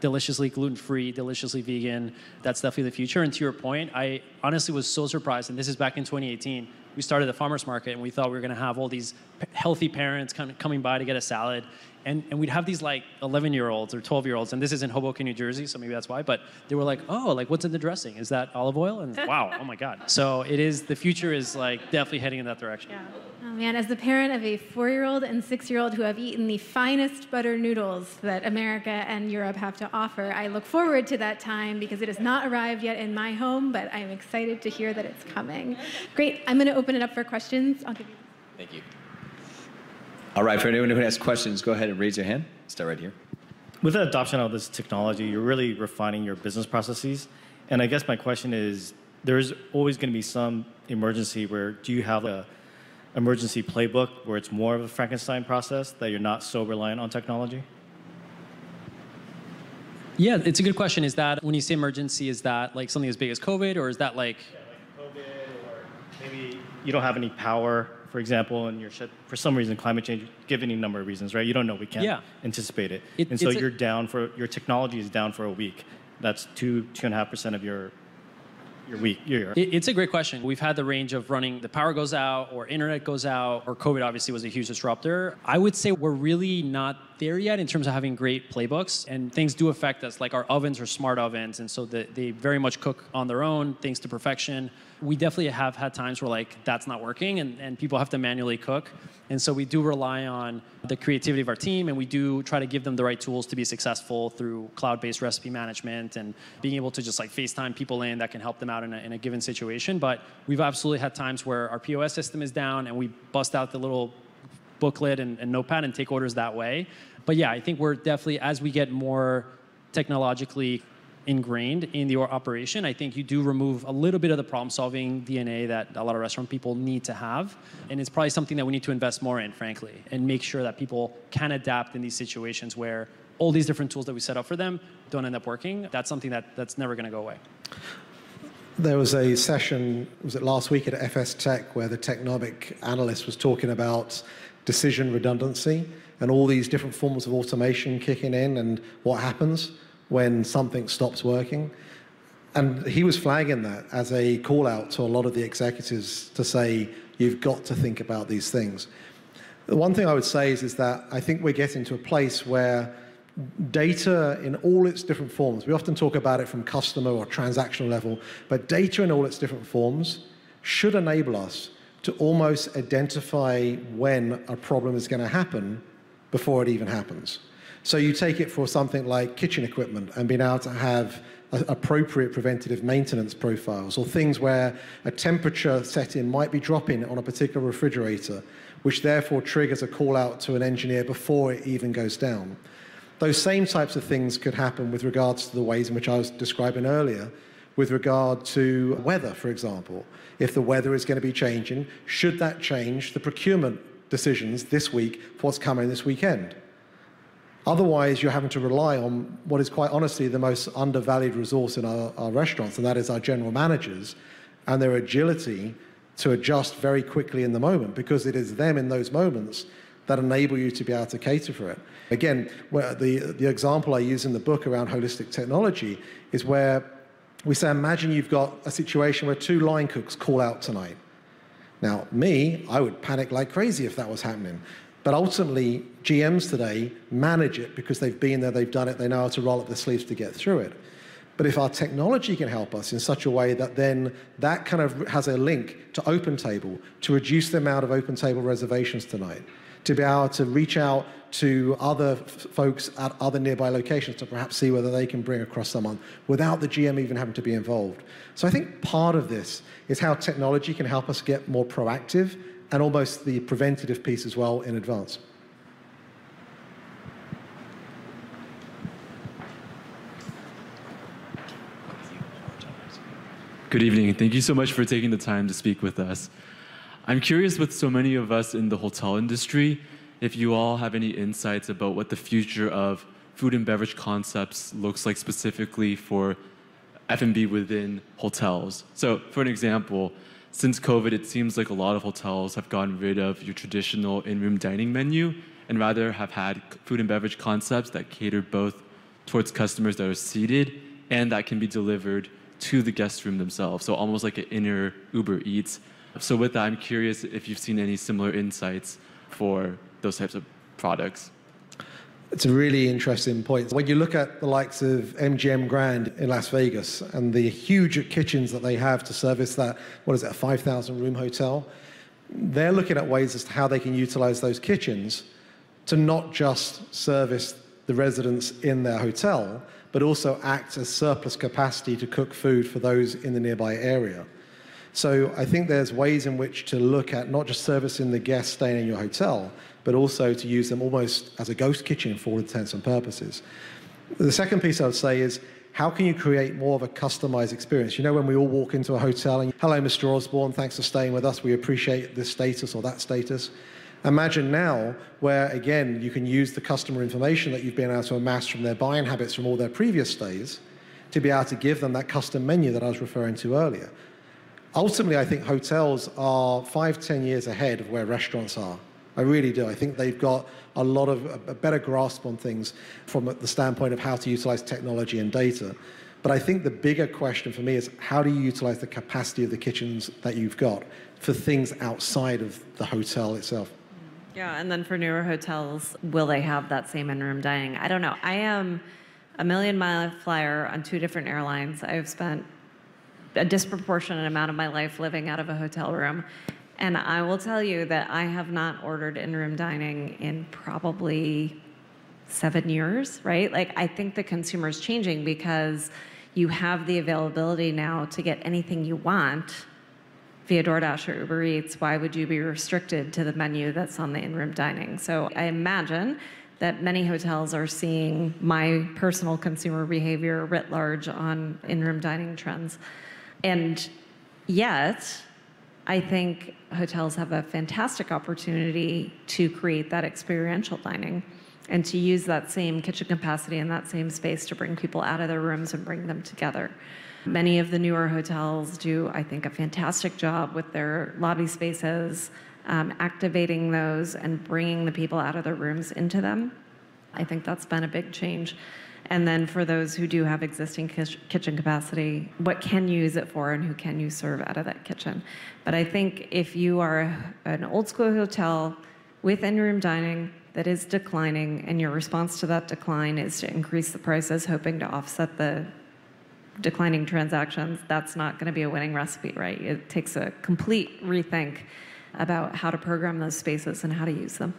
deliciously gluten-free, deliciously vegan. That's definitely the future. And to your point, I honestly was so surprised, and this is back in twenty eighteen, we started the farmer's market, and we thought we were going to have all these healthy parents kind of coming by to get a salad. And, and we'd have these like eleven-year-olds or twelve-year-olds, and this is in Hoboken, New Jersey, so maybe that's why, but they were like, oh, like what's in the dressing? Is that olive oil? And wow, oh my God. So it is, the future is like definitely heading in that direction. Yeah. Oh man, as the parent of a four-year-old and six-year-old who have eaten the finest butter noodles that America and Europe have to offer, I look forward to that time because it has not arrived yet in my home, but I'm excited to hear that it's coming. Great, I'm gonna open it up for questions. I'll give you. Thank you. All right, for anyone who has questions, go ahead and raise your hand. Start right here. With the adoption of this technology, you're really refining your business processes. And I guess my question is, there's always going to be some emergency where, do you have an emergency playbook where it's more of a Frankenstein process that you're not so reliant on technology? Yeah, it's a good question. Is that, when you say emergency, is that like something as big as COVID, or is that like... Yeah, like COVID, or maybe you don't have any power for example, and you're shut for some reason, climate change, give any number of reasons, right? You don't know. We can't yeah. anticipate it. it and so you're a, down for, your technology is down for a week. That's two, two and a half percent of your your week. Your, it, it's a great question. We've had the range of running, the power goes out or internet goes out, or COVID obviously was a huge disruptor. I would say we're really not there yet in terms of having great playbooks, and things do affect us. Like our ovens are smart ovens, and so the, they very much cook on their own, things to perfection. We definitely have had times where like that's not working, and, and people have to manually cook. And so we do rely on the creativity of our team, and we do try to give them the right tools to be successful through cloud-based recipe management and being able to just like FaceTime people in that can help them out in a, in a given situation. But we've absolutely had times where our P O S system is down and we bust out the little booklet and, and notepad and take orders that way. But yeah, I think we're definitely, as we get more technologically ingrained in the operation, I think you do remove a little bit of the problem-solving D N A that a lot of restaurant people need to have. And it's probably something that we need to invest more in, frankly, and make sure that people can adapt in these situations where all these different tools that we set up for them don't end up working. That's something that, that's never going to go away. There was a session, was it last week at F S Tech, where the Technomic analyst was talking about decision redundancy and all these different forms of automation kicking in and what happens when something stops working. And he was flagging that as a call out to a lot of the executives to say, you've got to think about these things. The one thing I would say is, is that I think we're getting to a place where data in all its different forms, we often talk about it from customer or transactional level, but data in all its different forms should enable us to almost identify when a problem is going to happen before it even happens. So you take it for something like kitchen equipment and being able to have appropriate preventative maintenance profiles, or things where a temperature setting might be dropping on a particular refrigerator, which therefore triggers a call out to an engineer before it even goes down. Those same types of things could happen with regards to the ways in which I was describing earlier, with regard to weather, for example. If the weather is going to be changing, should that change the procurement decisions this week for what's coming this weekend? Otherwise, you're having to rely on what is quite honestly the most undervalued resource in our, our restaurants, and that is our general managers and their agility to adjust very quickly in the moment, because it is them in those moments that enable you to be able to cater for it. Again, where the, the example I use in the book around holistic technology is where we say, imagine you've got a situation where two line cooks call out tonight. Now, me, I would panic like crazy if that was happening. But ultimately, G Ms today manage it because they've been there, they've done it, they know how to roll up their sleeves to get through it. But if our technology can help us in such a way that then that kind of has a link to OpenTable, to reduce the amount of OpenTable reservations tonight, to be able to reach out to other folks at other nearby locations to perhaps see whether they can bring across someone without the G M even having to be involved. So I think part of this is how technology can help us get more proactive, and almost the preventative piece as well in advance. Good evening, and thank you so much for taking the time to speak with us. I'm curious, with so many of us in the hotel industry, if you all have any insights about what the future of food and beverage concepts looks like specifically for F and B within hotels. So for an example, since COVID, it seems like a lot of hotels have gotten rid of your traditional in-room dining menu and rather have had food and beverage concepts that cater both towards customers that are seated and that can be delivered to the guest room themselves, so almost like an inner Uber Eats. So with that, I'm curious if you've seen any similar insights for those types of products. It's a really interesting point. When you look at the likes of M G M Grand in Las Vegas and the huge kitchens that they have to service that, what is it, a five thousand room hotel, they're looking at ways as to how they can utilize those kitchens to not just service the residents in their hotel, but also act as surplus capacity to cook food for those in the nearby area. So I think there's ways in which to look at not just servicing the guests staying in your hotel, but also to use them almost as a ghost kitchen for all intents and purposes. The second piece I would say is, how can you create more of a customized experience? You know, when we all walk into a hotel and, hello, Mister Osborne, thanks for staying with us. We appreciate this status or that status. Imagine now where, again, you can use the customer information that you've been able to amass from their buying habits from all their previous stays to be able to give them that custom menu that I was referring to earlier. Ultimately, I think hotels are five, ten years ahead of where restaurants are. I really do. I think they've got a lot of a better grasp on things from the standpoint of how to utilize technology and data. But I think the bigger question for me is how do you utilize the capacity of the kitchens that you've got for things outside of the hotel itself? Yeah, and then for newer hotels, will they have that same in-room dining? I don't know. I am a million-mile flyer on two different airlines. I've spent a disproportionate amount of my life living out of a hotel room. And I will tell you that I have not ordered in-room dining in probably seven years, right? Like, I think the consumer's changing because you have the availability now to get anything you want via DoorDash or Uber Eats. Why would you be restricted to the menu that's on the in-room dining? So I imagine that many hotels are seeing my personal consumer behavior writ large on in-room dining trends. And yet, I think hotels have a fantastic opportunity to create that experiential dining and to use that same kitchen capacity and that same space to bring people out of their rooms and bring them together. Many of the newer hotels do, I think, a fantastic job with their lobby spaces, um, activating those and bringing the people out of their rooms into them. I think that's been a big change. And then for those who do have existing kitchen capacity, what can you use it for and who can you serve out of that kitchen? But I think if you are an old school hotel with in-room dining that is declining and your response to that decline is to increase the prices, hoping to offset the declining transactions, that's not going to be a winning recipe, right? It takes a complete rethink about how to program those spaces and how to use them.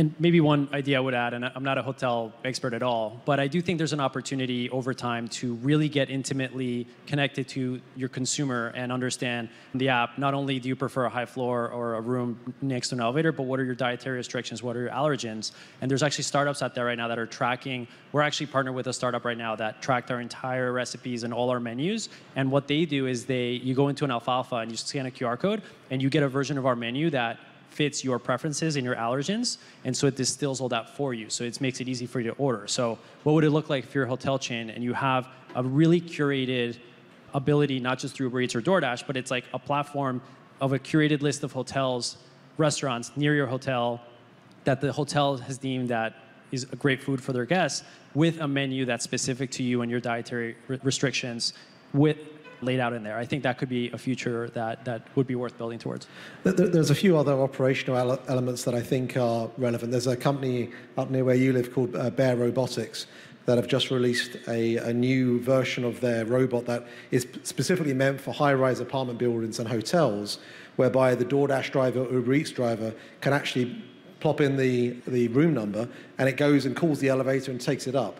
And maybe one idea I would add, and I'm not a hotel expert at all, but I do think there's an opportunity over time to really get intimately connected to your consumer and understand the app. Not only do you prefer a high floor or a room next to an elevator, but what are your dietary restrictions? What are your allergens? And there's actually startups out there right now that are tracking. We're actually partnered with a startup right now that tracked our entire recipes and all our menus. And what they do is they, you go into an Alfalfa and you scan a Q R code and you get a version of our menu that fits your preferences and your allergens, and so it distills all that for you. So it makes it easy for you to order. So what would it look like if you're a hotel chain and you have a really curated ability, not just through Uber Eats or DoorDash, but it's like a platform of a curated list of hotels, restaurants near your hotel that the hotel has deemed that is a great food for their guests, with a menu that's specific to you and your dietary re- restrictions with laid out in there. I think that could be a future that, that would be worth building towards. There's a few other operational elements that I think are relevant. There's a company up near where you live called Bear Robotics that have just released a, a new version of their robot that is specifically meant for high-rise apartment buildings and hotels, whereby the DoorDash driver or Uber Eats driver can actually plop in the, the room number and it goes and calls the elevator and takes it up.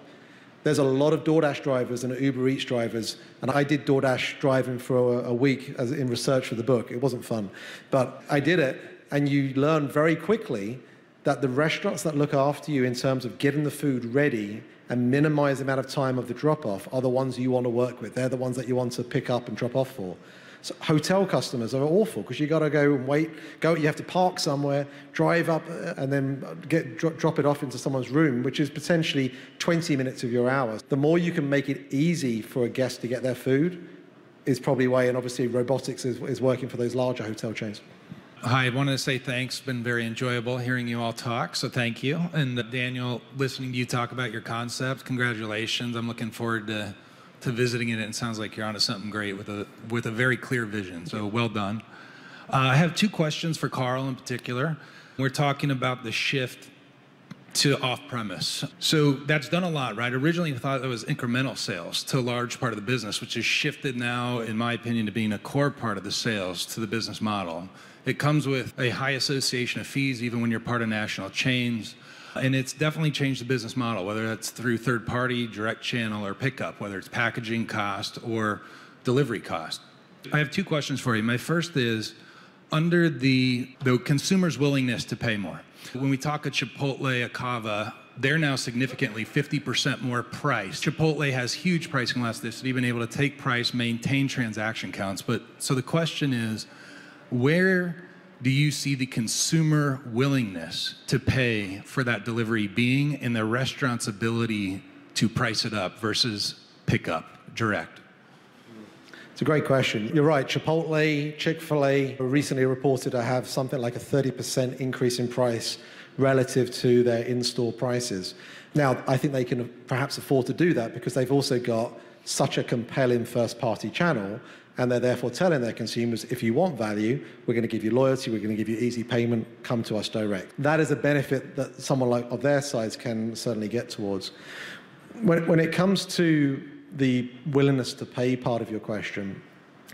There's a lot of DoorDash drivers and Uber Eats drivers, and I did DoorDash driving for a, a week as in research for the book. It wasn't fun, but I did it, and you learn very quickly that the restaurants that look after you in terms of getting the food ready and minimize the amount of time of the drop-off are the ones you want to work with. They're the ones that you want to pick up and drop off for. So hotel customers are awful because you got to go and wait. Go, you have to park somewhere, drive up, and then get dro- drop it off into someone's room, which is potentially twenty minutes of your hours. The more you can make it easy for a guest to get their food is probably way, and obviously robotics is, is working for those larger hotel chains. Hi, I wanted to say thanks. It's been very enjoyable hearing you all talk, so thank you. And uh, Daniel, listening to you talk about your concept, congratulations. I'm looking forward to to visiting it, and it sounds like you're onto something great with a with a very clear vision, so well done. Uh, I have two questions for Carl in particular. We're talking about the shift to off-premise. So that's done a lot, right? Originally I thought that was incremental sales to a large part of the business, which has shifted now, in my opinion, to being a core part of the sales to the business model. It comes with a high association of fees, even when you're part of national chains. And it's definitely changed the business model, whether that's through third-party, direct channel, or pickup, whether it's packaging cost or delivery cost. I have two questions for you. My first is, under the, the consumer's willingness to pay more, when we talk a Chipotle, a Cava, they're now significantly fifty percent more priced. Chipotle has huge pricing elasticity, been able to take price, maintain transaction counts. But so the question is, where do you see the consumer willingness to pay for that delivery being in the restaurant's ability to price it up versus pick up direct? It's a great question. You're right, Chipotle, Chick-fil-A recently reported to have something like a thirty percent increase in price relative to their in-store prices. Now, I think they can perhaps afford to do that because they've also got such a compelling first-party channel, and they're therefore telling their consumers, if you want value, we're going to give you loyalty, we're going to give you easy payment, come to us direct. That is a benefit that someone like of their size can certainly get towards. When, when it comes to the willingness to pay part of your question,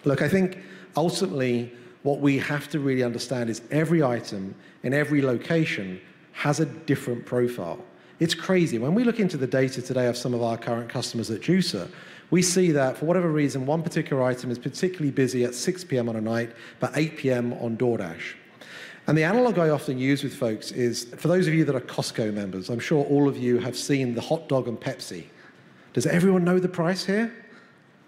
look, I think ultimately what we have to really understand is every item in every location has a different profile. It's crazy. When we look into the data today of some of our current customers at Juicer, we see that, for whatever reason, one particular item is particularly busy at six p m on a night, but eight p m on DoorDash. And the analog I often use with folks is, for those of you that are Costco members, I'm sure all of you have seen the hot dog and Pepsi. Does everyone know the price here?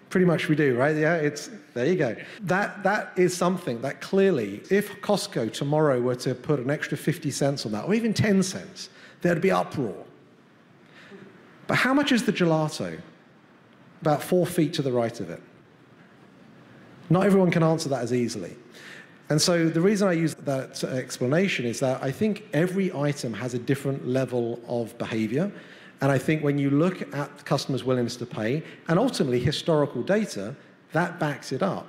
Pretty much we do, right? Yeah, it's, there you go. That, that is something that clearly, if Costco tomorrow were to put an extra fifty cents on that, or even ten cents, there'd be uproar. But how much is the gelato? About four feet to the right of it. Not everyone can answer that as easily. And so the reason I use that explanation is that I think every item has a different level of behavior. And I think when you look at customers' willingness to pay, and ultimately historical data, that backs it up.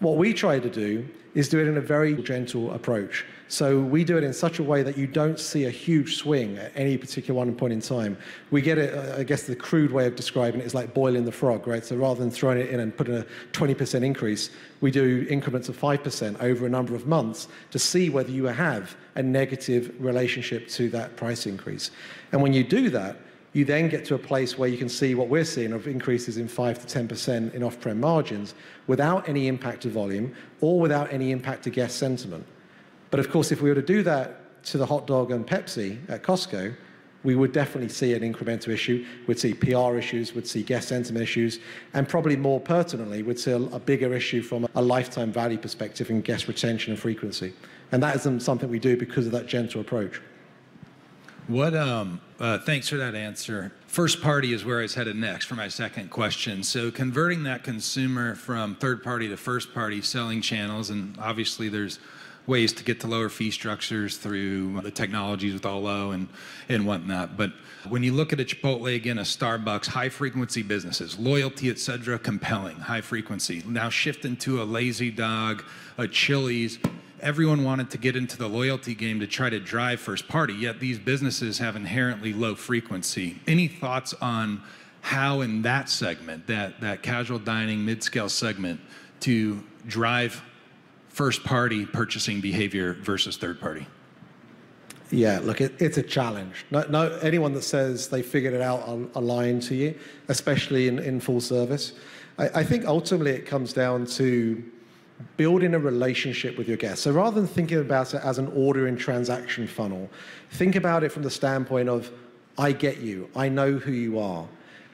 What we try to do is do it in a very gentle approach. So we do it in such a way that you don't see a huge swing at any particular one point in time. We get it, I guess the crude way of describing it is like boiling the frog, right? So rather than throwing it in and putting a twenty percent increase, we do increments of five percent over a number of months to see whether you have a negative relationship to that price increase. And when you do that, you then get to a place where you can see what we're seeing of increases in five to ten percent in off-prem margins without any impact to volume or without any impact to guest sentiment. But of course, if we were to do that to the hot dog and Pepsi at Costco, we would definitely see an incremental issue. We'd see P R issues, we'd see guest sentiment issues, and probably more pertinently, we'd see a bigger issue from a lifetime value perspective in guest retention and frequency. And that isn't something we do because of that gentle approach. What, um, uh, thanks for that answer. First party is where I was headed next for my second question. So converting that consumer from third party to first party selling channels, and obviously there's ways to get to lower fee structures through the technologies with O L O and, and whatnot. But when you look at a Chipotle, again, a Starbucks, high frequency businesses, loyalty, et cetera, compelling, high frequency. Now shift into a Lazy Dog, a Chili's. Everyone wanted to get into the loyalty game to try to drive first party, yet these businesses have inherently low frequency. Any thoughts on how in that segment, that, that casual dining mid-scale segment, to drive first party purchasing behavior versus third party? Yeah, look, it, it's a challenge. No, no, anyone that says they figured it out are, are lying to you, especially in, in full service. I, I think ultimately it comes down to building a relationship with your guests. So rather than thinking about it as an order and transaction funnel, think about it from the standpoint of, I get you, I know who you are,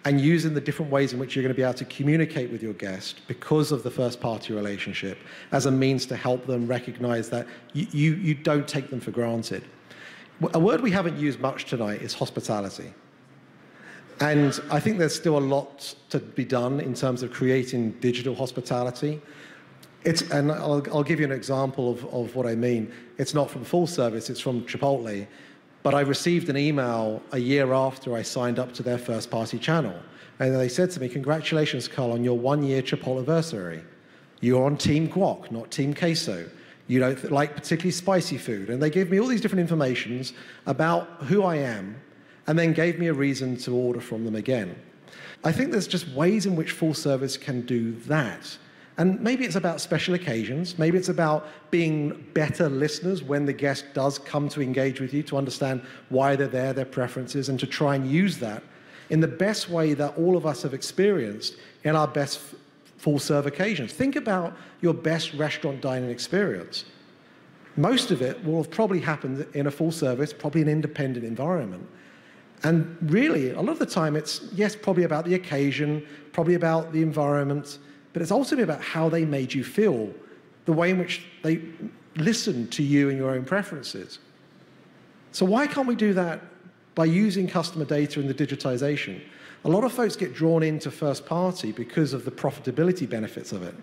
and using the different ways in which you're going to be able to communicate with your guest because of the first-party relationship as a means to help them recognize that you, you, you don't take them for granted. A word we haven't used much tonight is hospitality. And I think there's still a lot to be done in terms of creating digital hospitality. It's, and I'll, I'll give you an example of, of what I mean. It's not from full service, it's from Chipotle. But I received an email a year after I signed up to their first party channel. And they said to me, congratulations, Carl, on your one year Chipotle-versary. You're on Team Guac, not Team Queso. You don't like particularly spicy food. And they gave me all these different informations about who I am, and then gave me a reason to order from them again. I think there's just ways in which full service can do that. And maybe it's about special occasions. Maybe it's about being better listeners when the guest does come to engage with you, to understand why they're there, their preferences, and to try and use that in the best way that all of us have experienced in our best full-serve occasions. Think about your best restaurant dining experience. Most of it will have probably happened in a full-service, probably an independent environment. And really, a lot of the time, it's, yes, probably about the occasion, probably about the environment, but it's also about how they made you feel, the way in which they listened to you and your own preferences. So why can't we do that by using customer data and the digitization. A lot of folks get drawn into first party because of the profitability benefits of it.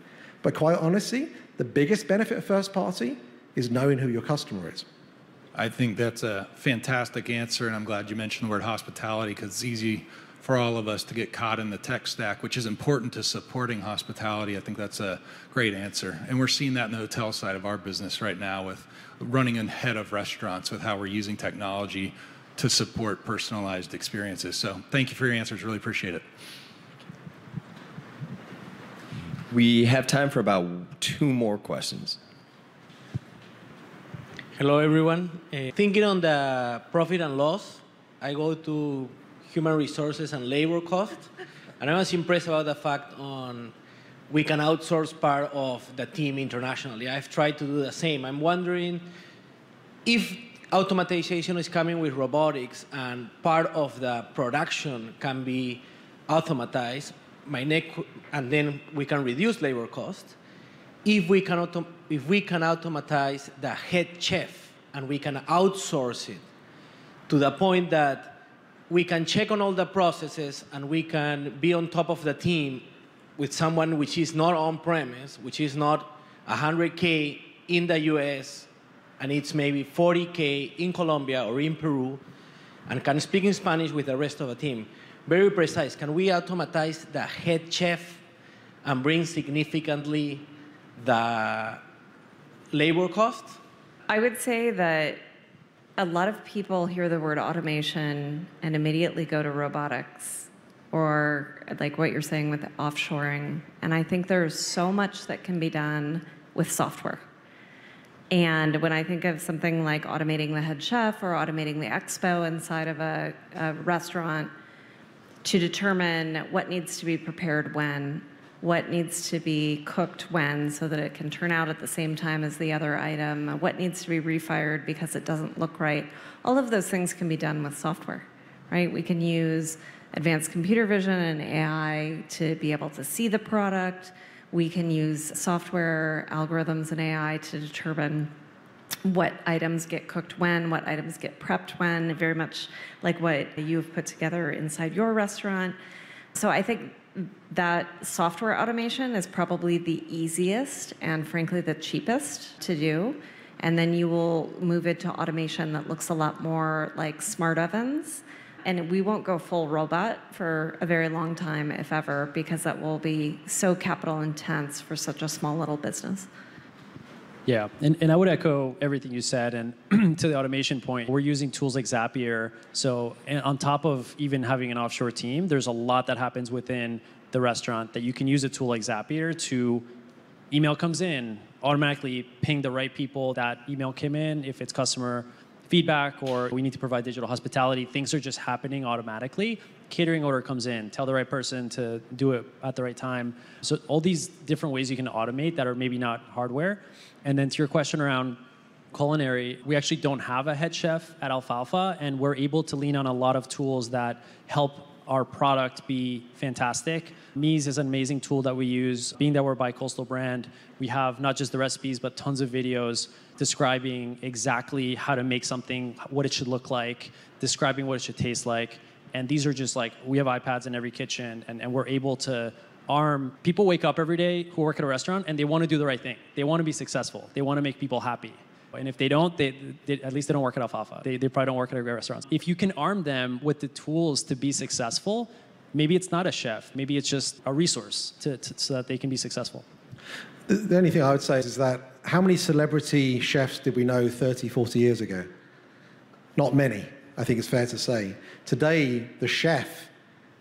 But quite honestly, the biggest benefit of first party is knowing who your customer is. I think that's a fantastic answer, and I'm glad you mentioned the word hospitality, because it's easy for all of us to get caught in the tech stack, which is important to supporting hospitality. I think that's a great answer. And we're seeing that in the hotel side of our business right now with running ahead of restaurants with how we're using technology to support personalized experiences. So thank you for your answers. Really appreciate it. We have time for about two more questions. Hello, everyone. Uh, thinking on the profit and loss, I go to human resources and labor costs, and I was impressed about the fact on we can outsource part of the team internationally. I've tried to do the same. I'm wondering if automatization is coming with robotics and part of the production can be automatized, my neck, and then we can reduce labor costs. If we can autom if we can automatize the head chef and we can outsource it to the point that we can check on all the processes and we can be on top of the team with someone which is not on premise, which is not one hundred K in the U S, and it's maybe forty K in Colombia or in Peru, and can speak in Spanish with the rest of the team. Very precise. Can we automatize the head chef and bring significantly the labor cost? I would say that a lot of people hear the word automation and immediately go to robotics, or like what you're saying with offshoring. And I think there's so much that can be done with software. And when I think of something like automating the head chef or automating the expo inside of a, a restaurant to determine what needs to be prepared when, what needs to be cooked when so that it can turn out at the same time as the other item, what needs to be refired because it doesn't look right, all of those things can be done with software, right? We can use advanced computer vision and A I to be able to see the product. We can use software algorithms and A I to determine what items get cooked when, what items get prepped when, very much like what you've put together inside your restaurant. So I think that software automation is probably the easiest and frankly the cheapest to do. And then you will move it to automation that looks a lot more like smart ovens. And we won't go full robot for a very long time, if ever, because that will be so capital intense for such a small little business. Yeah, and, and I would echo everything you said. And to the automation point, we're using tools like Zapier. So and on top of even having an offshore team, there's a lot that happens within the restaurant that you can use a tool like Zapier to email comes in, automatically ping the right people that email came in if it's customer feedback or we need to provide digital hospitality. Things are just happening automatically. Catering order comes in, tell the right person to do it at the right time. So all these different ways you can automate that are maybe not hardware. And then to your question around culinary, we actually don't have a head chef at Alfalfa, and we're able to lean on a lot of tools that help our product be fantastic. Mise is an amazing tool that we use. Being that we're a bi-coastal brand, we have not just the recipes, but tons of videos describing exactly how to make something, what it should look like, describing what it should taste like. And these are just like, we have iPads in every kitchen, and, and we're able to arm. People wake up every day who work at a restaurant, and they want to do the right thing. They want to be successful. They want to make people happy. And if they don't, they, they, at least they don't work at Alfalfa. They, they probably don't work at a great restaurant. If you can arm them with the tools to be successful, maybe it's not a chef. Maybe it's just a resource to, to, so that they can be successful. The only thing I would say is that how many celebrity chefs did we know thirty, forty years ago? Not many, I think it's fair to say. Today, the chef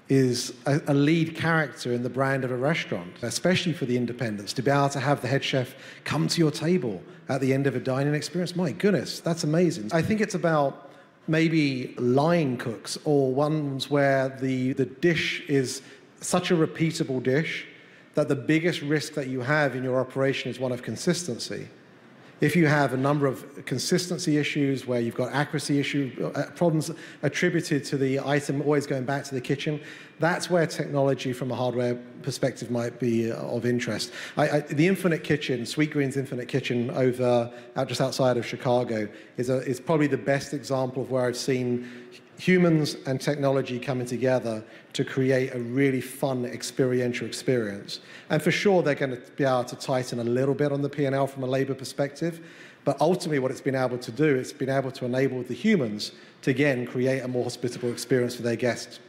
is a, a lead character in the brand of a restaurant, especially for the independents. To be able to have the head chef come to your table at the end of a dining experience, my goodness, that's amazing. I think it's about maybe line cooks or ones where the, the dish is such a repeatable dish that the biggest risk that you have in your operation is one of consistency. If you have a number of consistency issues where you've got accuracy issues, problems attributed to the item always going back to the kitchen, that's where technology from a hardware perspective might be of interest. I, I, the Infinite Kitchen, Sweetgreen's Infinite Kitchen over out just outside of Chicago is, a, is probably the best example of where I've seen humans and technology coming together to create a really fun experiential experience. And for sure, they're going to be able to tighten a little bit on the P and L from a labor perspective. But ultimately, what it's been able to do, it's been able to enable the humans to, again, create a more hospitable experience for their guests.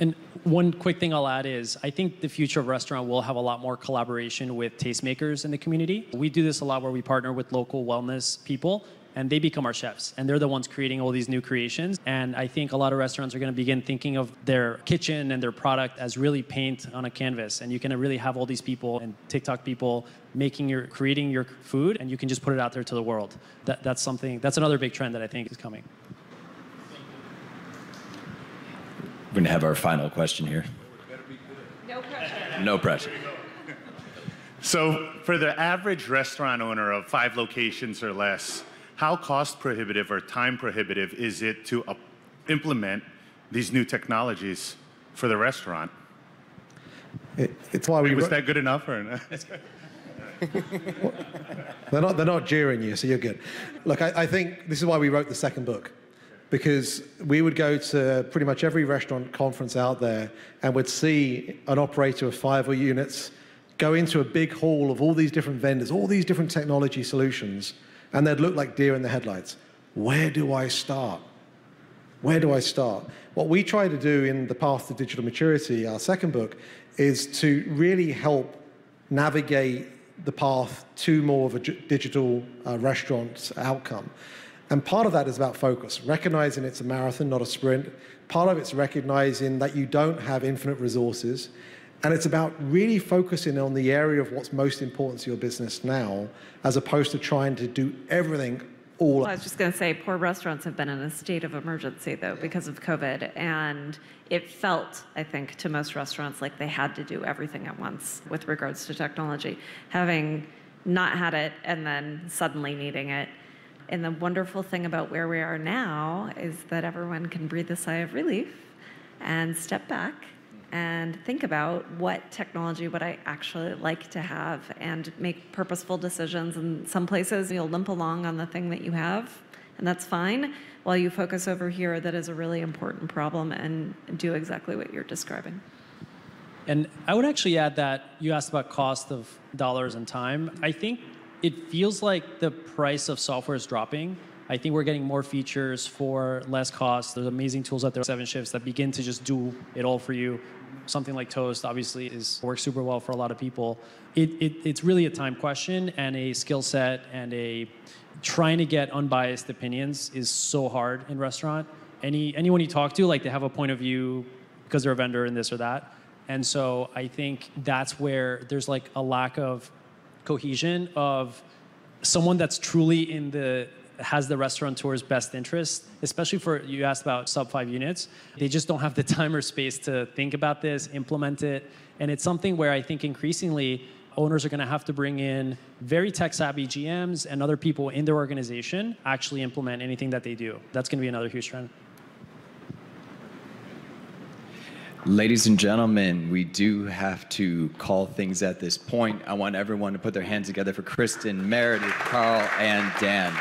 And one quick thing I'll add is I think the future of restaurant will have a lot more collaboration with tastemakers in the community. We do this a lot where we partner with local wellness people, and they become our chefs, and they're the ones creating all these new creations. And I think a lot of restaurants are going to begin thinking of their kitchen and their product as really paint on a canvas, and you can really have all these people and TikTok people making your, creating your food, and you can just put it out there to the world. That, that's something, that's another big trend that I think is coming. We're going to have our final question here. No pressure. No pressure. So for the average restaurant owner of five locations or less, how cost prohibitive or time prohibitive is it to uh, implement these new technologies for the restaurant? It, it's why we Wait, was that good enough or not? they're not? They're not jeering you, so you're good. Look, I, I think this is why we wrote the second book. Because we would go to pretty much every restaurant conference out there and would see an operator of five or units go into a big hall of all these different vendors, all these different technology solutions, and they'd look like deer in the headlights. Where do I start? Where do I start? What we try to do in The Path to Digital Maturity, our second book, is to really help navigate the path to more of a digital uh, restaurant outcome. And part of that is about focus, recognizing it's a marathon, not a sprint. Part of it's recognizing that you don't have infinite resources. And it's about really focusing on the area of what's most important to your business now, as opposed to trying to do everything all. Well, I was just going to say, poor restaurants have been in a state of emergency, though, because of COVID. And it felt, I think, to most restaurants like they had to do everything at once with regards to technology, having not had it and then suddenly needing it. And the wonderful thing about where we are now is that everyone can breathe a sigh of relief and step back and think about what technology would I actually like to have and make purposeful decisions. In some places, you'll limp along on the thing that you have, and that's fine, while you focus over here that is a really important problem and do exactly what you're describing. And I would actually add that you asked about cost of dollars and time. I think it feels like the price of software is dropping. I think we're getting more features for less cost. There's amazing tools out there, seven shifts, that begin to just do it all for you. Something like Toast, obviously, is works super well for a lot of people. It, it, it's really a time question and a skill set, and a trying to get unbiased opinions is so hard in restaurant. Any anyone you talk to, like, they have a point of view because they're a vendor and this or that. And so I think that's where there's like a lack of cohesion of someone that's truly in the has the restaurateur's best interest, especially for, you asked about sub five units. They just don't have the time or space to think about this, implement it. And it's something where I think increasingly owners are going to have to bring in very tech savvy G Ms and other people in their organization actually implement anything that they do. That's going to be another huge trend. Ladies and gentlemen, we do have to call things at this point. I want everyone to put their hands together for Kristen, Meredith, Carl, and Dan.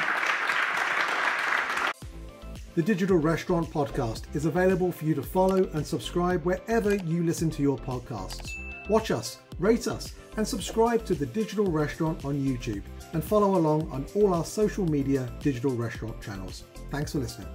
The Digital Restaurant Podcast is available for you to follow and subscribe wherever you listen to your podcasts. Watch us, rate us, and subscribe to The Digital Restaurant on YouTube, and follow along on all our social media digital restaurant channels. Thanks for listening.